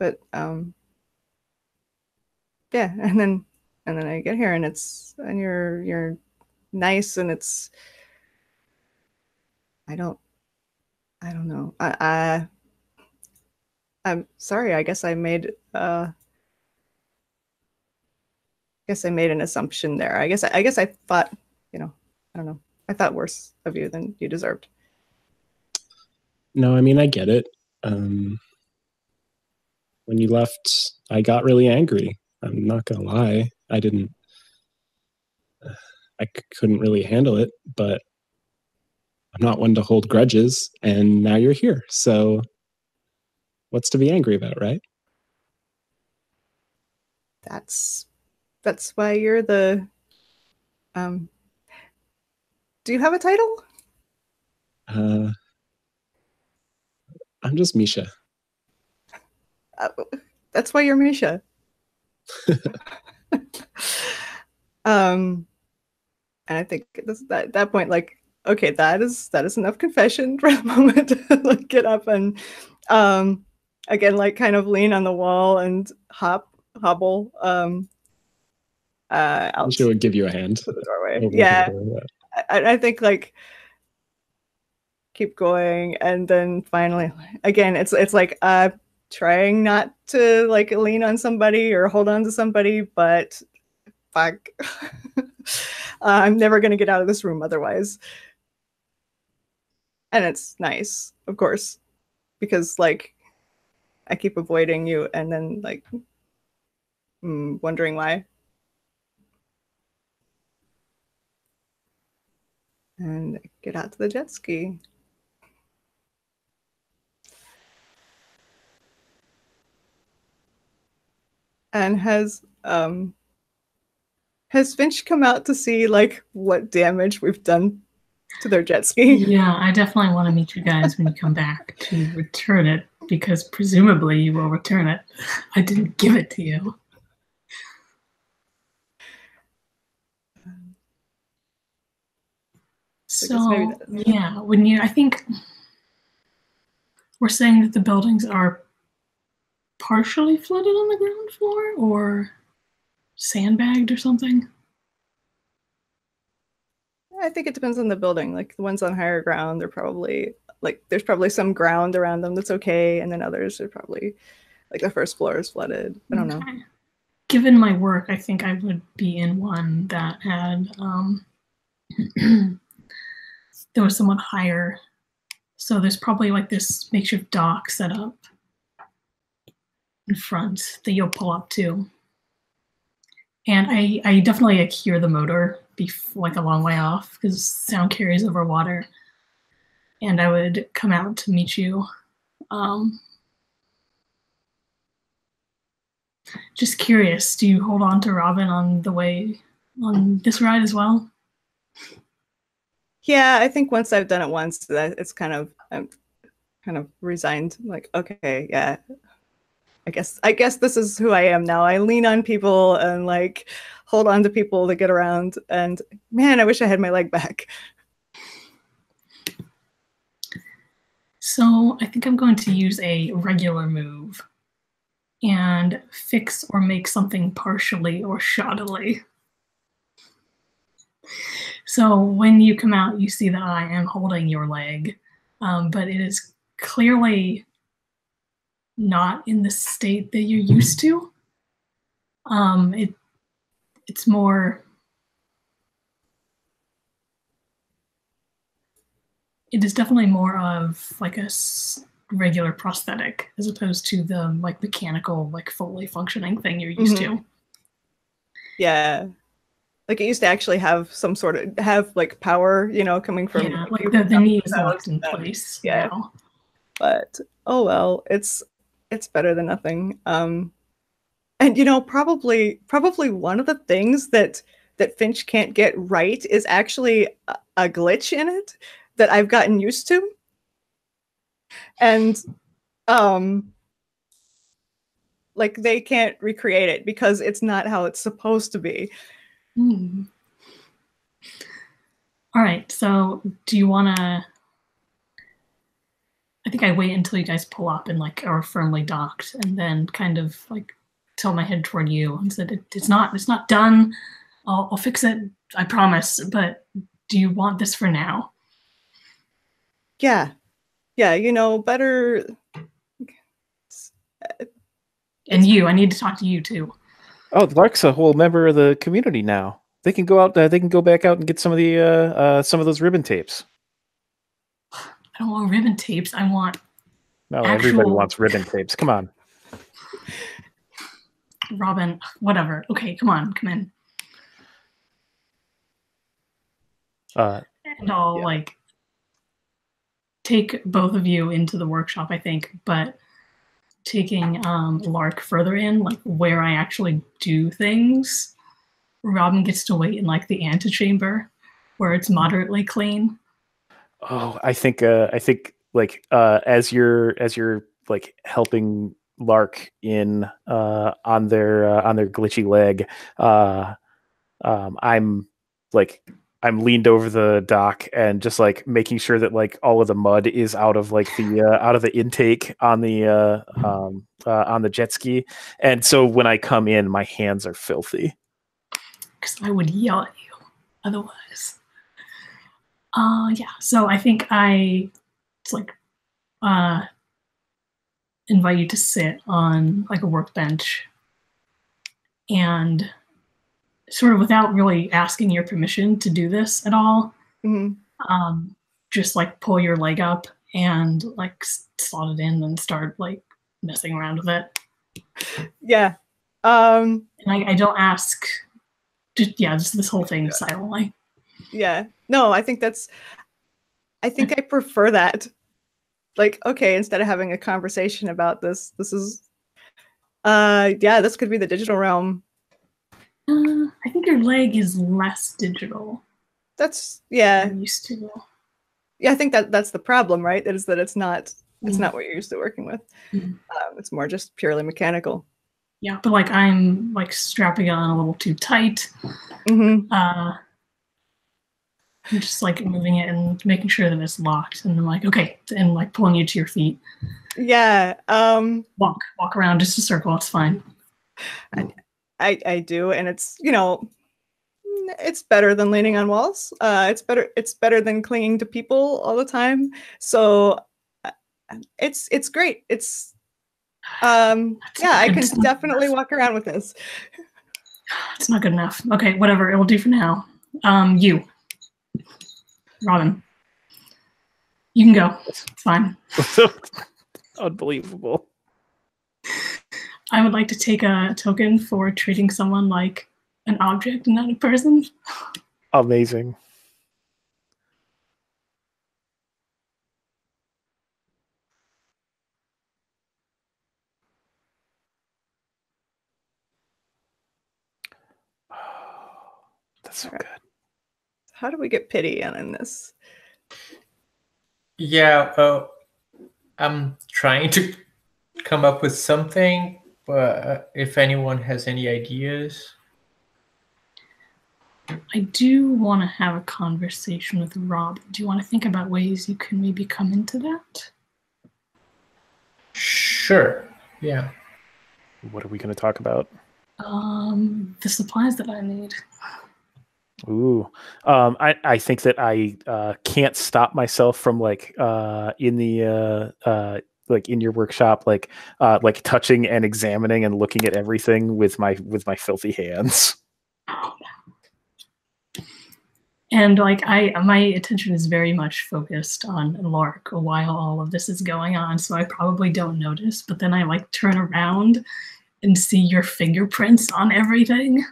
But yeah, and then I get here and you're nice and it's I don't know. I'm sorry. I guess I made an assumption there. I guess I thought, you know, I don't know. I thought worse of you than you deserved. No, I mean, I get it. When you left, I got really angry. I'm not gonna lie. I couldn't really handle it, but I'm not one to hold grudges, and now you're here. So what's to be angry about, right? That's why you're the do you have a title? I'm just Misha. That's why you're Misha. And I think at that point, like, okay, that is enough confession for the moment. Like, get up and again, like, kind of lean on the wall and hobble. She would give you a hand to the doorway. Yeah, I think like keep going, and then finally, again, it's like trying not to like lean on somebody or hold on to somebody, but fuck, I'm never gonna get out of this room otherwise. And it's nice, of course. Because like I keep avoiding you and then like wondering why. And get out to the jet ski. And has Finch come out to see like what damage we've done to their jet ski? Yeah, I definitely want to meet you guys when you come back to return it, because presumably you will return it. I didn't give it to you. So I guess maybe that is. Yeah, when you, I think we're saying that the buildings are partially flooded on the ground floor or sandbagged or something. I think it depends on the building. Like the ones on higher ground, they're probably like there's probably some ground around them that's okay, and then others are probably like the first floor is flooded. I don't know. Given my work, I think I would be in one that had there was someone higher, so there's probably like this makeshift dock set up in front that you'll pull up to. And I definitely like hear the motor like a long way off because sound carries over water, and I would come out to meet you. Just curious, do you hold on to Robyn on the way on this ride as well? Yeah, I think once I've done it once, that it's kind of I'm kind of resigned. I'm like, okay, yeah, I guess this is who I am now. I lean on people and like hold on to people to get around. And man, I wish I had my leg back. So I think I'm going to use a regular move and fix or make something partially or shoddily. So when you come out, you see that I am holding your leg, but it is clearly not in the state that you're used to. It's more, it is definitely more of like a regular prosthetic as opposed to the like mechanical, like fully functioning thing you're used to. Yeah. Like it used to actually have some sort of, like power, you know, coming from. Yeah, like the knee is locked in place. Yeah. Now. But, oh well, it's better than nothing. And you know, probably one of the things that Finch can't get right is actually a glitch in it that I've gotten used to. And like they can't recreate it because it's not how it's supposed to be. Mm. All right, so do you wanna, I think I wait until you guys pull up and like are firmly docked and then kind of like tilt my head toward you and said, it's not done. I'll fix it, I promise. But do you want this for now? Yeah, yeah. You know better. And you, I need to talk to you too. Oh, Lark's a whole member of the community now. They can go out. They can go back out and get some of the some of those ribbon tapes. I don't want ribbon tapes. I want. No, actual... everybody wants ribbon tapes. Come on. Robyn, whatever. Okay, come on, come in. And I'll like take both of you into the workshop, I think, but taking Lark further in, like where I actually do things, Robyn gets to wait in like the antechamber where it's moderately clean. Oh, I think like as you're like helping Lark in on their glitchy leg, I'm leaned over the dock and just like making sure that like all of the mud is out of like the intake on the jet ski, and so when I come in, my hands are filthy. Because I would yell at you otherwise. Yeah. So I think I invite you to sit on like a workbench and sort of without really asking your permission to do this at all, just like pull your leg up and like slot it in and start like messing around with it. Yeah. And I don't ask, just this whole thing silently. Yeah. No, I think I prefer that. Like, okay, instead of having a conversation about this, this is, yeah, this could be the digital realm. I think your leg is less digital. That's, yeah. I'm used to. Yeah, I think that's the problem, right? It is that it's not what you're used to working with. It's more just purely mechanical. Yeah, but like I'm like strapping on a little too tight. I'm just like moving it and making sure that it's locked, and I'm like, okay, and like pulling you to your feet. Yeah. Walk around just a circle. It's fine. I do, and it's, you know, it's better than leaning on walls. It's better than clinging to people all the time. So it's great. It's yeah, I can definitely walk around with this. It's not good enough. Okay, whatever. It will do for now. You, Robyn, you can go. It's fine. Unbelievable. I would like to take a token for treating someone like an object and not a person. Amazing. So good. How do we get Pity in this? Yeah, I'm trying to come up with something, but if anyone has any ideas. I do want to have a conversation with Rob. Do you want to think about ways you can maybe come into that? Sure, yeah. What are we going to talk about? The supplies that I need. Ooh, I think that I can't stop myself from like in the like in your workshop, like touching and examining and looking at everything with my filthy hands. And like my attention is very much focused on Lark while all of this is going on, so I probably don't notice. But then I like turn around and see your fingerprints on everything.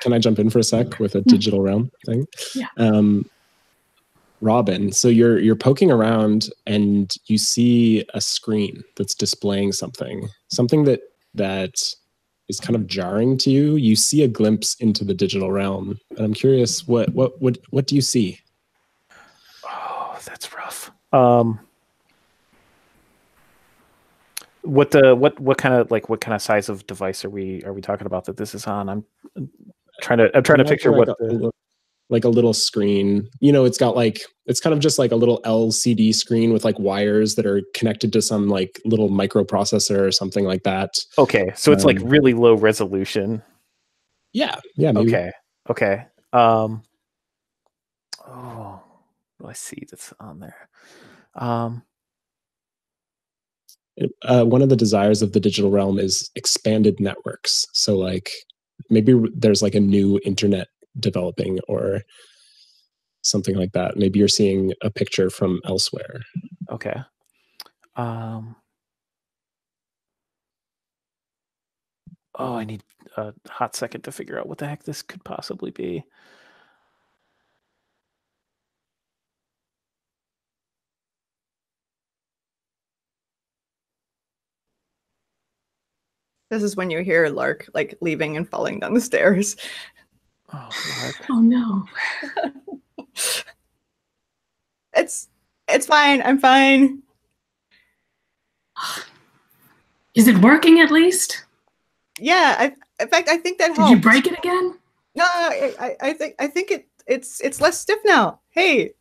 Can I jump in for a sec with a digital realm thing? Yeah. Robyn, so you're poking around and you see a screen that's displaying something that is kind of jarring to you. You see a glimpse into the digital realm, and I'm curious, what do you see? Oh, that's rough. What kind of size of device are we talking about that this is on? I'm trying to picture what like a little screen. You know, it's got like, it's kind of just like a little LCD screen with like wires that are connected to some like little microprocessor or something like that. Okay, so it's like really low resolution. Yeah. Yeah. Maybe. Okay. Okay. Oh, I see that's on there. One of the desires of the digital realm is expanded networks. So like maybe there's like a new internet developing or something like that. Maybe you're seeing a picture from elsewhere. Okay. Oh, I need a hot second to figure out what the heck this could possibly be. This is when you hear Lark like leaving and falling down the stairs. Oh, Lark. Oh no. It's fine. I'm fine. Is it working at least? Yeah. In fact, I think that helped. Did you break it again? No. I think it's less stiff now. Hey.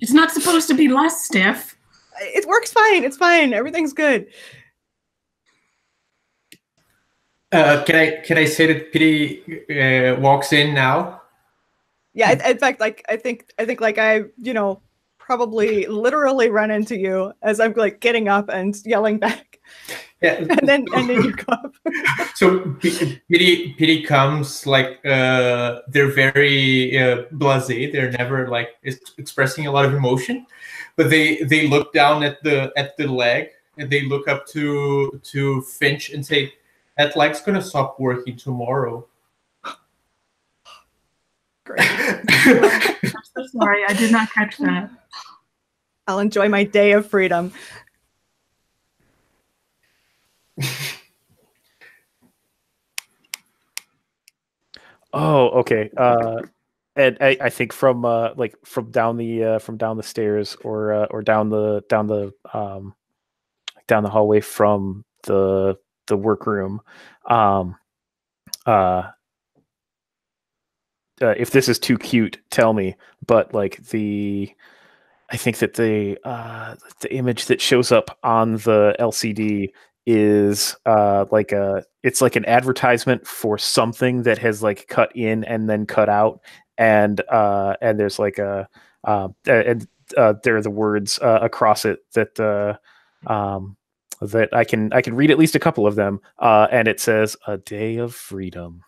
It's not supposed to be less stiff. It works fine. It's fine. Everything's good. Can I say that Pity walks in now? Yeah, in fact, like I think like I, you know, probably literally run into you as I'm like getting up and yelling back. Yeah. and then you go up. So Pity comes like they're very blasé. They're never like expressing a lot of emotion, but they look down at the leg and they look up to Finch and say, "That leg's gonna stop working tomorrow." Great. I'm so sorry, I did not catch that. I'll enjoy my day of freedom. Oh, okay. And I think from down the stairs or down the hallway from the workroom, if this is too cute, tell me. But like the, I think that the image that shows up on the LCD is like a, it's like an advertisement for something that has like cut in and then cut out, and there's like a there are the words across it that that I can read at least a couple of them, and it says "A Day of Freedom."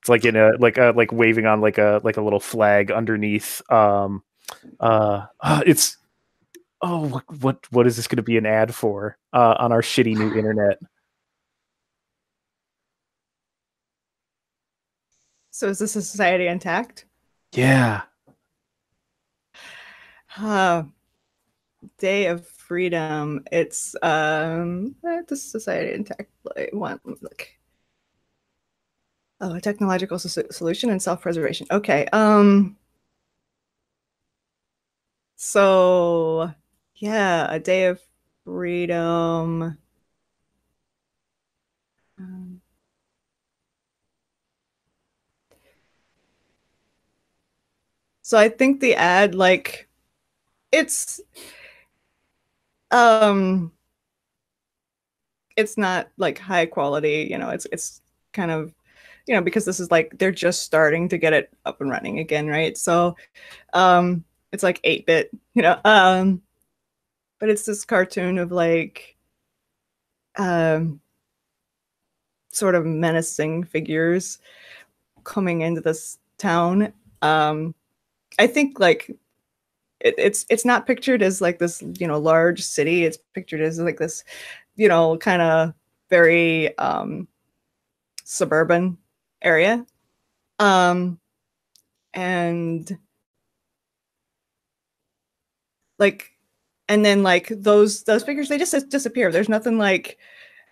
It's like in a like waving on like a little flag underneath. It's oh what is this going to be an ad for on our shitty new internet? So is this a society intact? Yeah. Day of Freedom. It's this society intact. Like one look. Oh, a technological solution and self-preservation. Okay. So yeah, a Day of Freedom. So I think the ad, like, it's not like high quality, you know. It's kind of, you know, because this is like they're just starting to get it up and running again, right? So, it's like 8-bit, you know. But it's this cartoon of like, sort of menacing figures coming into this town. I think like it's not pictured as like this, you know, large city. It's pictured as like this, you know, kind of very suburban area, and like, and then like those figures, they just disappear. There's nothing like,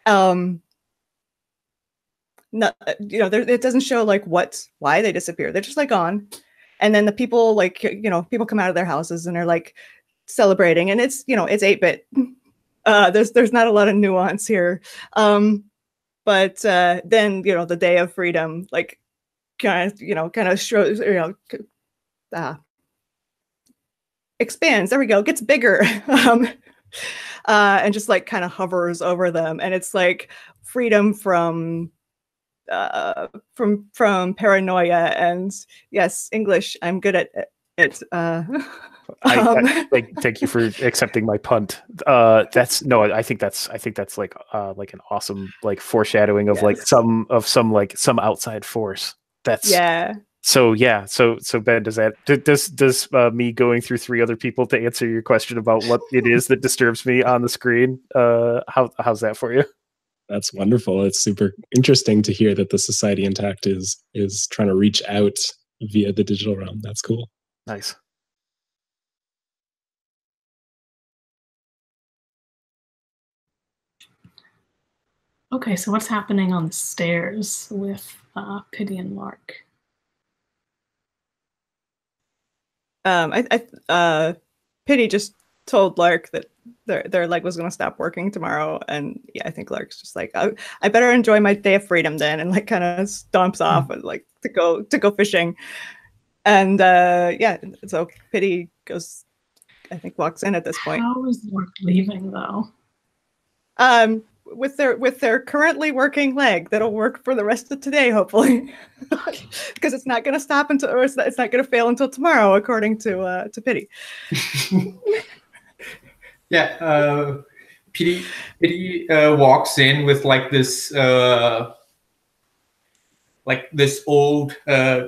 not, you know, there, it doesn't show like why they disappear. They're just like gone, and then the people, like, you know, people come out of their houses and they're like celebrating, and it's, you know, it's 8-bit. There's not a lot of nuance here. But then, you know, the Day of Freedom, like, kind of shows, you know, expands. There we go. Gets bigger, and just like kind of hovers over them. And it's like freedom from paranoia. And yes, English. I'm good at it. I thank you for accepting my punt. That's no, I think that's like an awesome like foreshadowing of, yes, like some outside force. That's, yeah. So yeah, so Ben, does me going through 3 other people to answer your question about what it is that disturbs me on the screen, how's that for you? That's wonderful. It's super interesting to hear that the society intact is trying to reach out via the digital realm. That's cool. Nice. Okay, so what's happening on the stairs with Pity and Lark? Pity just told Lark that their leg was going to stop working tomorrow, and yeah, I think Lark's just like, I better enjoy my Day of Freedom then, and like kind of stomps off and like to go fishing, and yeah, so Pity goes, I think walks in at this point. How is Lark leaving though? With their currently working leg, that'll work for the rest of today, hopefully, because it's not going to stop until, or it's not going to fail until tomorrow, according to Pity. Yeah, Pity walks in with like this old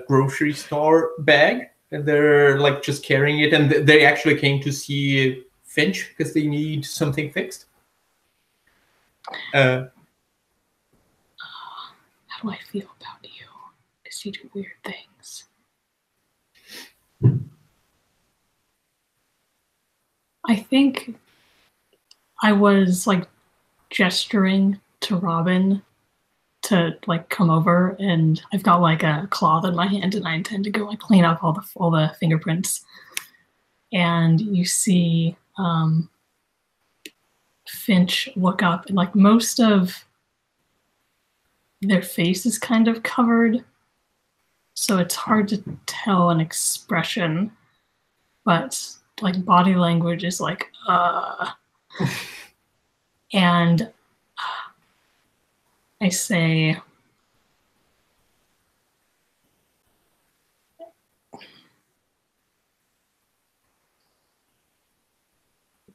grocery store bag, and they're like just carrying it, and they actually came to see Finch because they need something fixed. How do I feel about you? Because you do weird things. I think I was like gesturing to Robyn to like come over, and I've got like a cloth in my hand, and I intend to go like clean up all the fingerprints. And you see Finch look up, and like most of their face is kind of covered so it's hard to tell an expression, but like body language is like, and I say,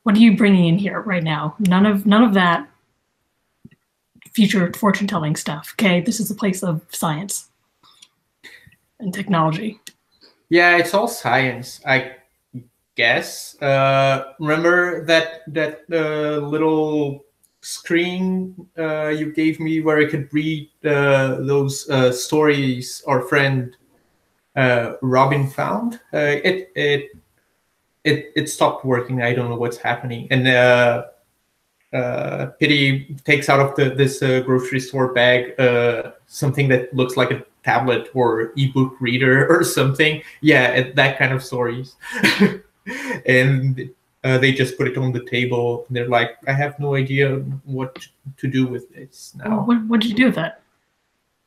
what are you bringing in here right now? None of that future fortune-telling stuff, okay? This is a place of science and technology. Yeah, it's all science, I guess. Remember that little screen you gave me where I could read those stories our friend Robyn found? It stopped working. I don't know what's happening. And Pity takes out of this grocery store bag something that looks like a tablet or ebook reader or something. Yeah, that kind of stories. And they just put it on the table. And they're like, I have no idea what to do with this now. Well, what did you do with that?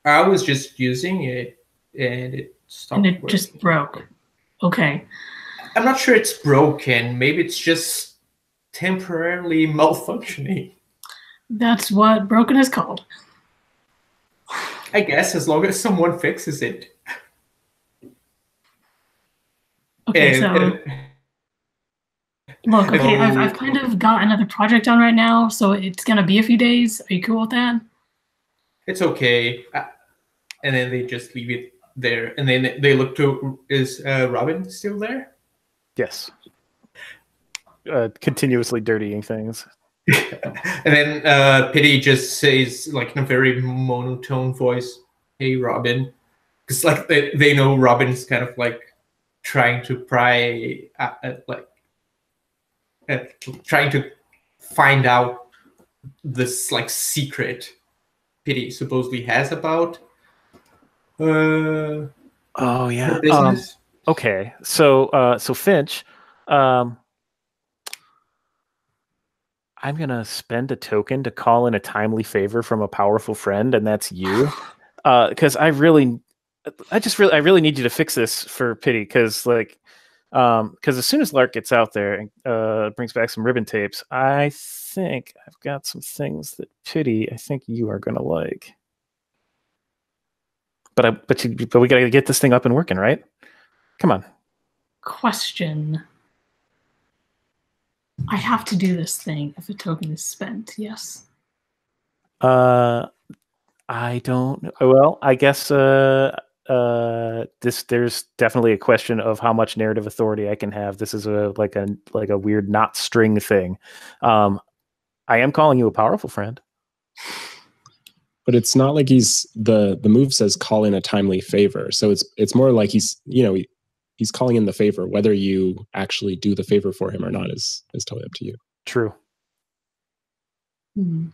I was just using it, and it stopped working. And it just broke. Okay. I'm not sure it's broken. Maybe it's just temporarily malfunctioning. That's what broken is called. I guess, as long as someone fixes it. Okay, so, I've kind of got another project on right now, so it's going to be a few days. Are you cool with that? It's okay. And then they just leave it there. And then they look to, is Robyn still there? Yes. Continuously dirtying things. And then Pity just says, like, in a very monotone voice, hey, Robyn. Because, like, they know Robin's kind of, like, trying to pry, trying to find out this, like, secret Pity supposedly has about oh, yeah. Business. Okay, so Finch, I'm gonna spend a token to call in a timely favor from a powerful friend, and that's you, because I really need you to fix this for Pity, because as soon as Lark gets out there and brings back some ribbon tapes, I think I've got some things that Pity, I think you are gonna like, but we gotta get this thing up and working, right? Come on. Question. I have to do this thing if a token is spent, yes? I don't... Well, I guess there's definitely a question of how much narrative authority I can have. This is a weird knot string thing. I am calling you a powerful friend. But it's not like he's... The move says call in a timely favor. So it's more like he's, you know... He's calling in the favor. Whether you actually do the favor for him or not is totally up to you. True. Mm-hmm.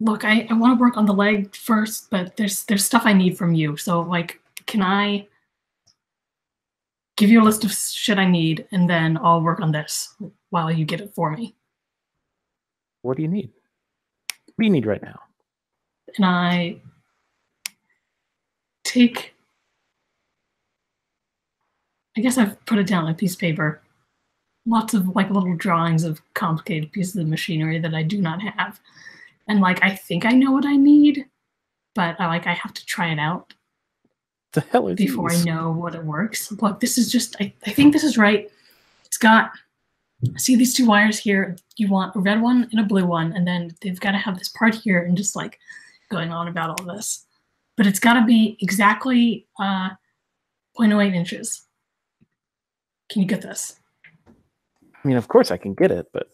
Look, I want to work on the leg first, but there's stuff I need from you. So, like, can I give you a list of shit I need, and then I'll work on this while you get it for me? What do you need? What do you need right now? And I... take, I guess I've put it down on a piece of paper, lots of like little drawings of complicated pieces of machinery that I do not have. And like, I think I know what I need, but I have to try it out the hell before I know what it works. Look, this is just, I think this is right. It's got, see these two wires here? You want a red one and a blue one. And then they've got to have this part here and just like going on about all this. But it's got to be exactly 0.08 inches. Can you get this? I mean, of course I can get it, but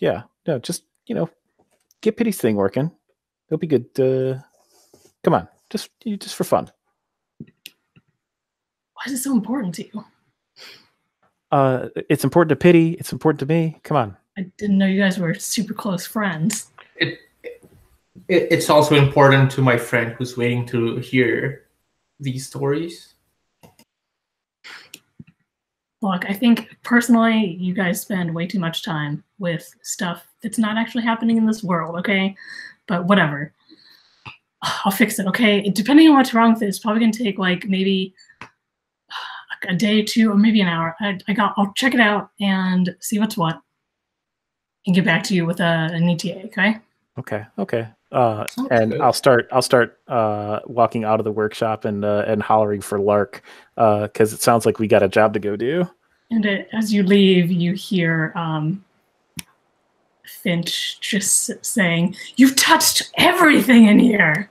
yeah. No, just, you know, get Pity's thing working. It'll be good. Come on, just for fun. Why is it so important to you? It's important to Pity. It's important to me. Come on. I didn't know you guys were super close friends. It's also important to my friend who's waiting to hear these stories. Look, I think personally, you guys spend way too much time with stuff that's not actually happening in this world, okay? But whatever. I'll fix it, okay? Depending on what's wrong with this, probably gonna take like maybe a day or two, or maybe an hour. I'll check it out and see what's what and get back to you with an ETA, okay? Okay, okay. And I'll start walking out of the workshop and hollering for Lark, because it sounds like we got a job to go do. And as you leave, you hear Finch just saying, "You've touched everything in here."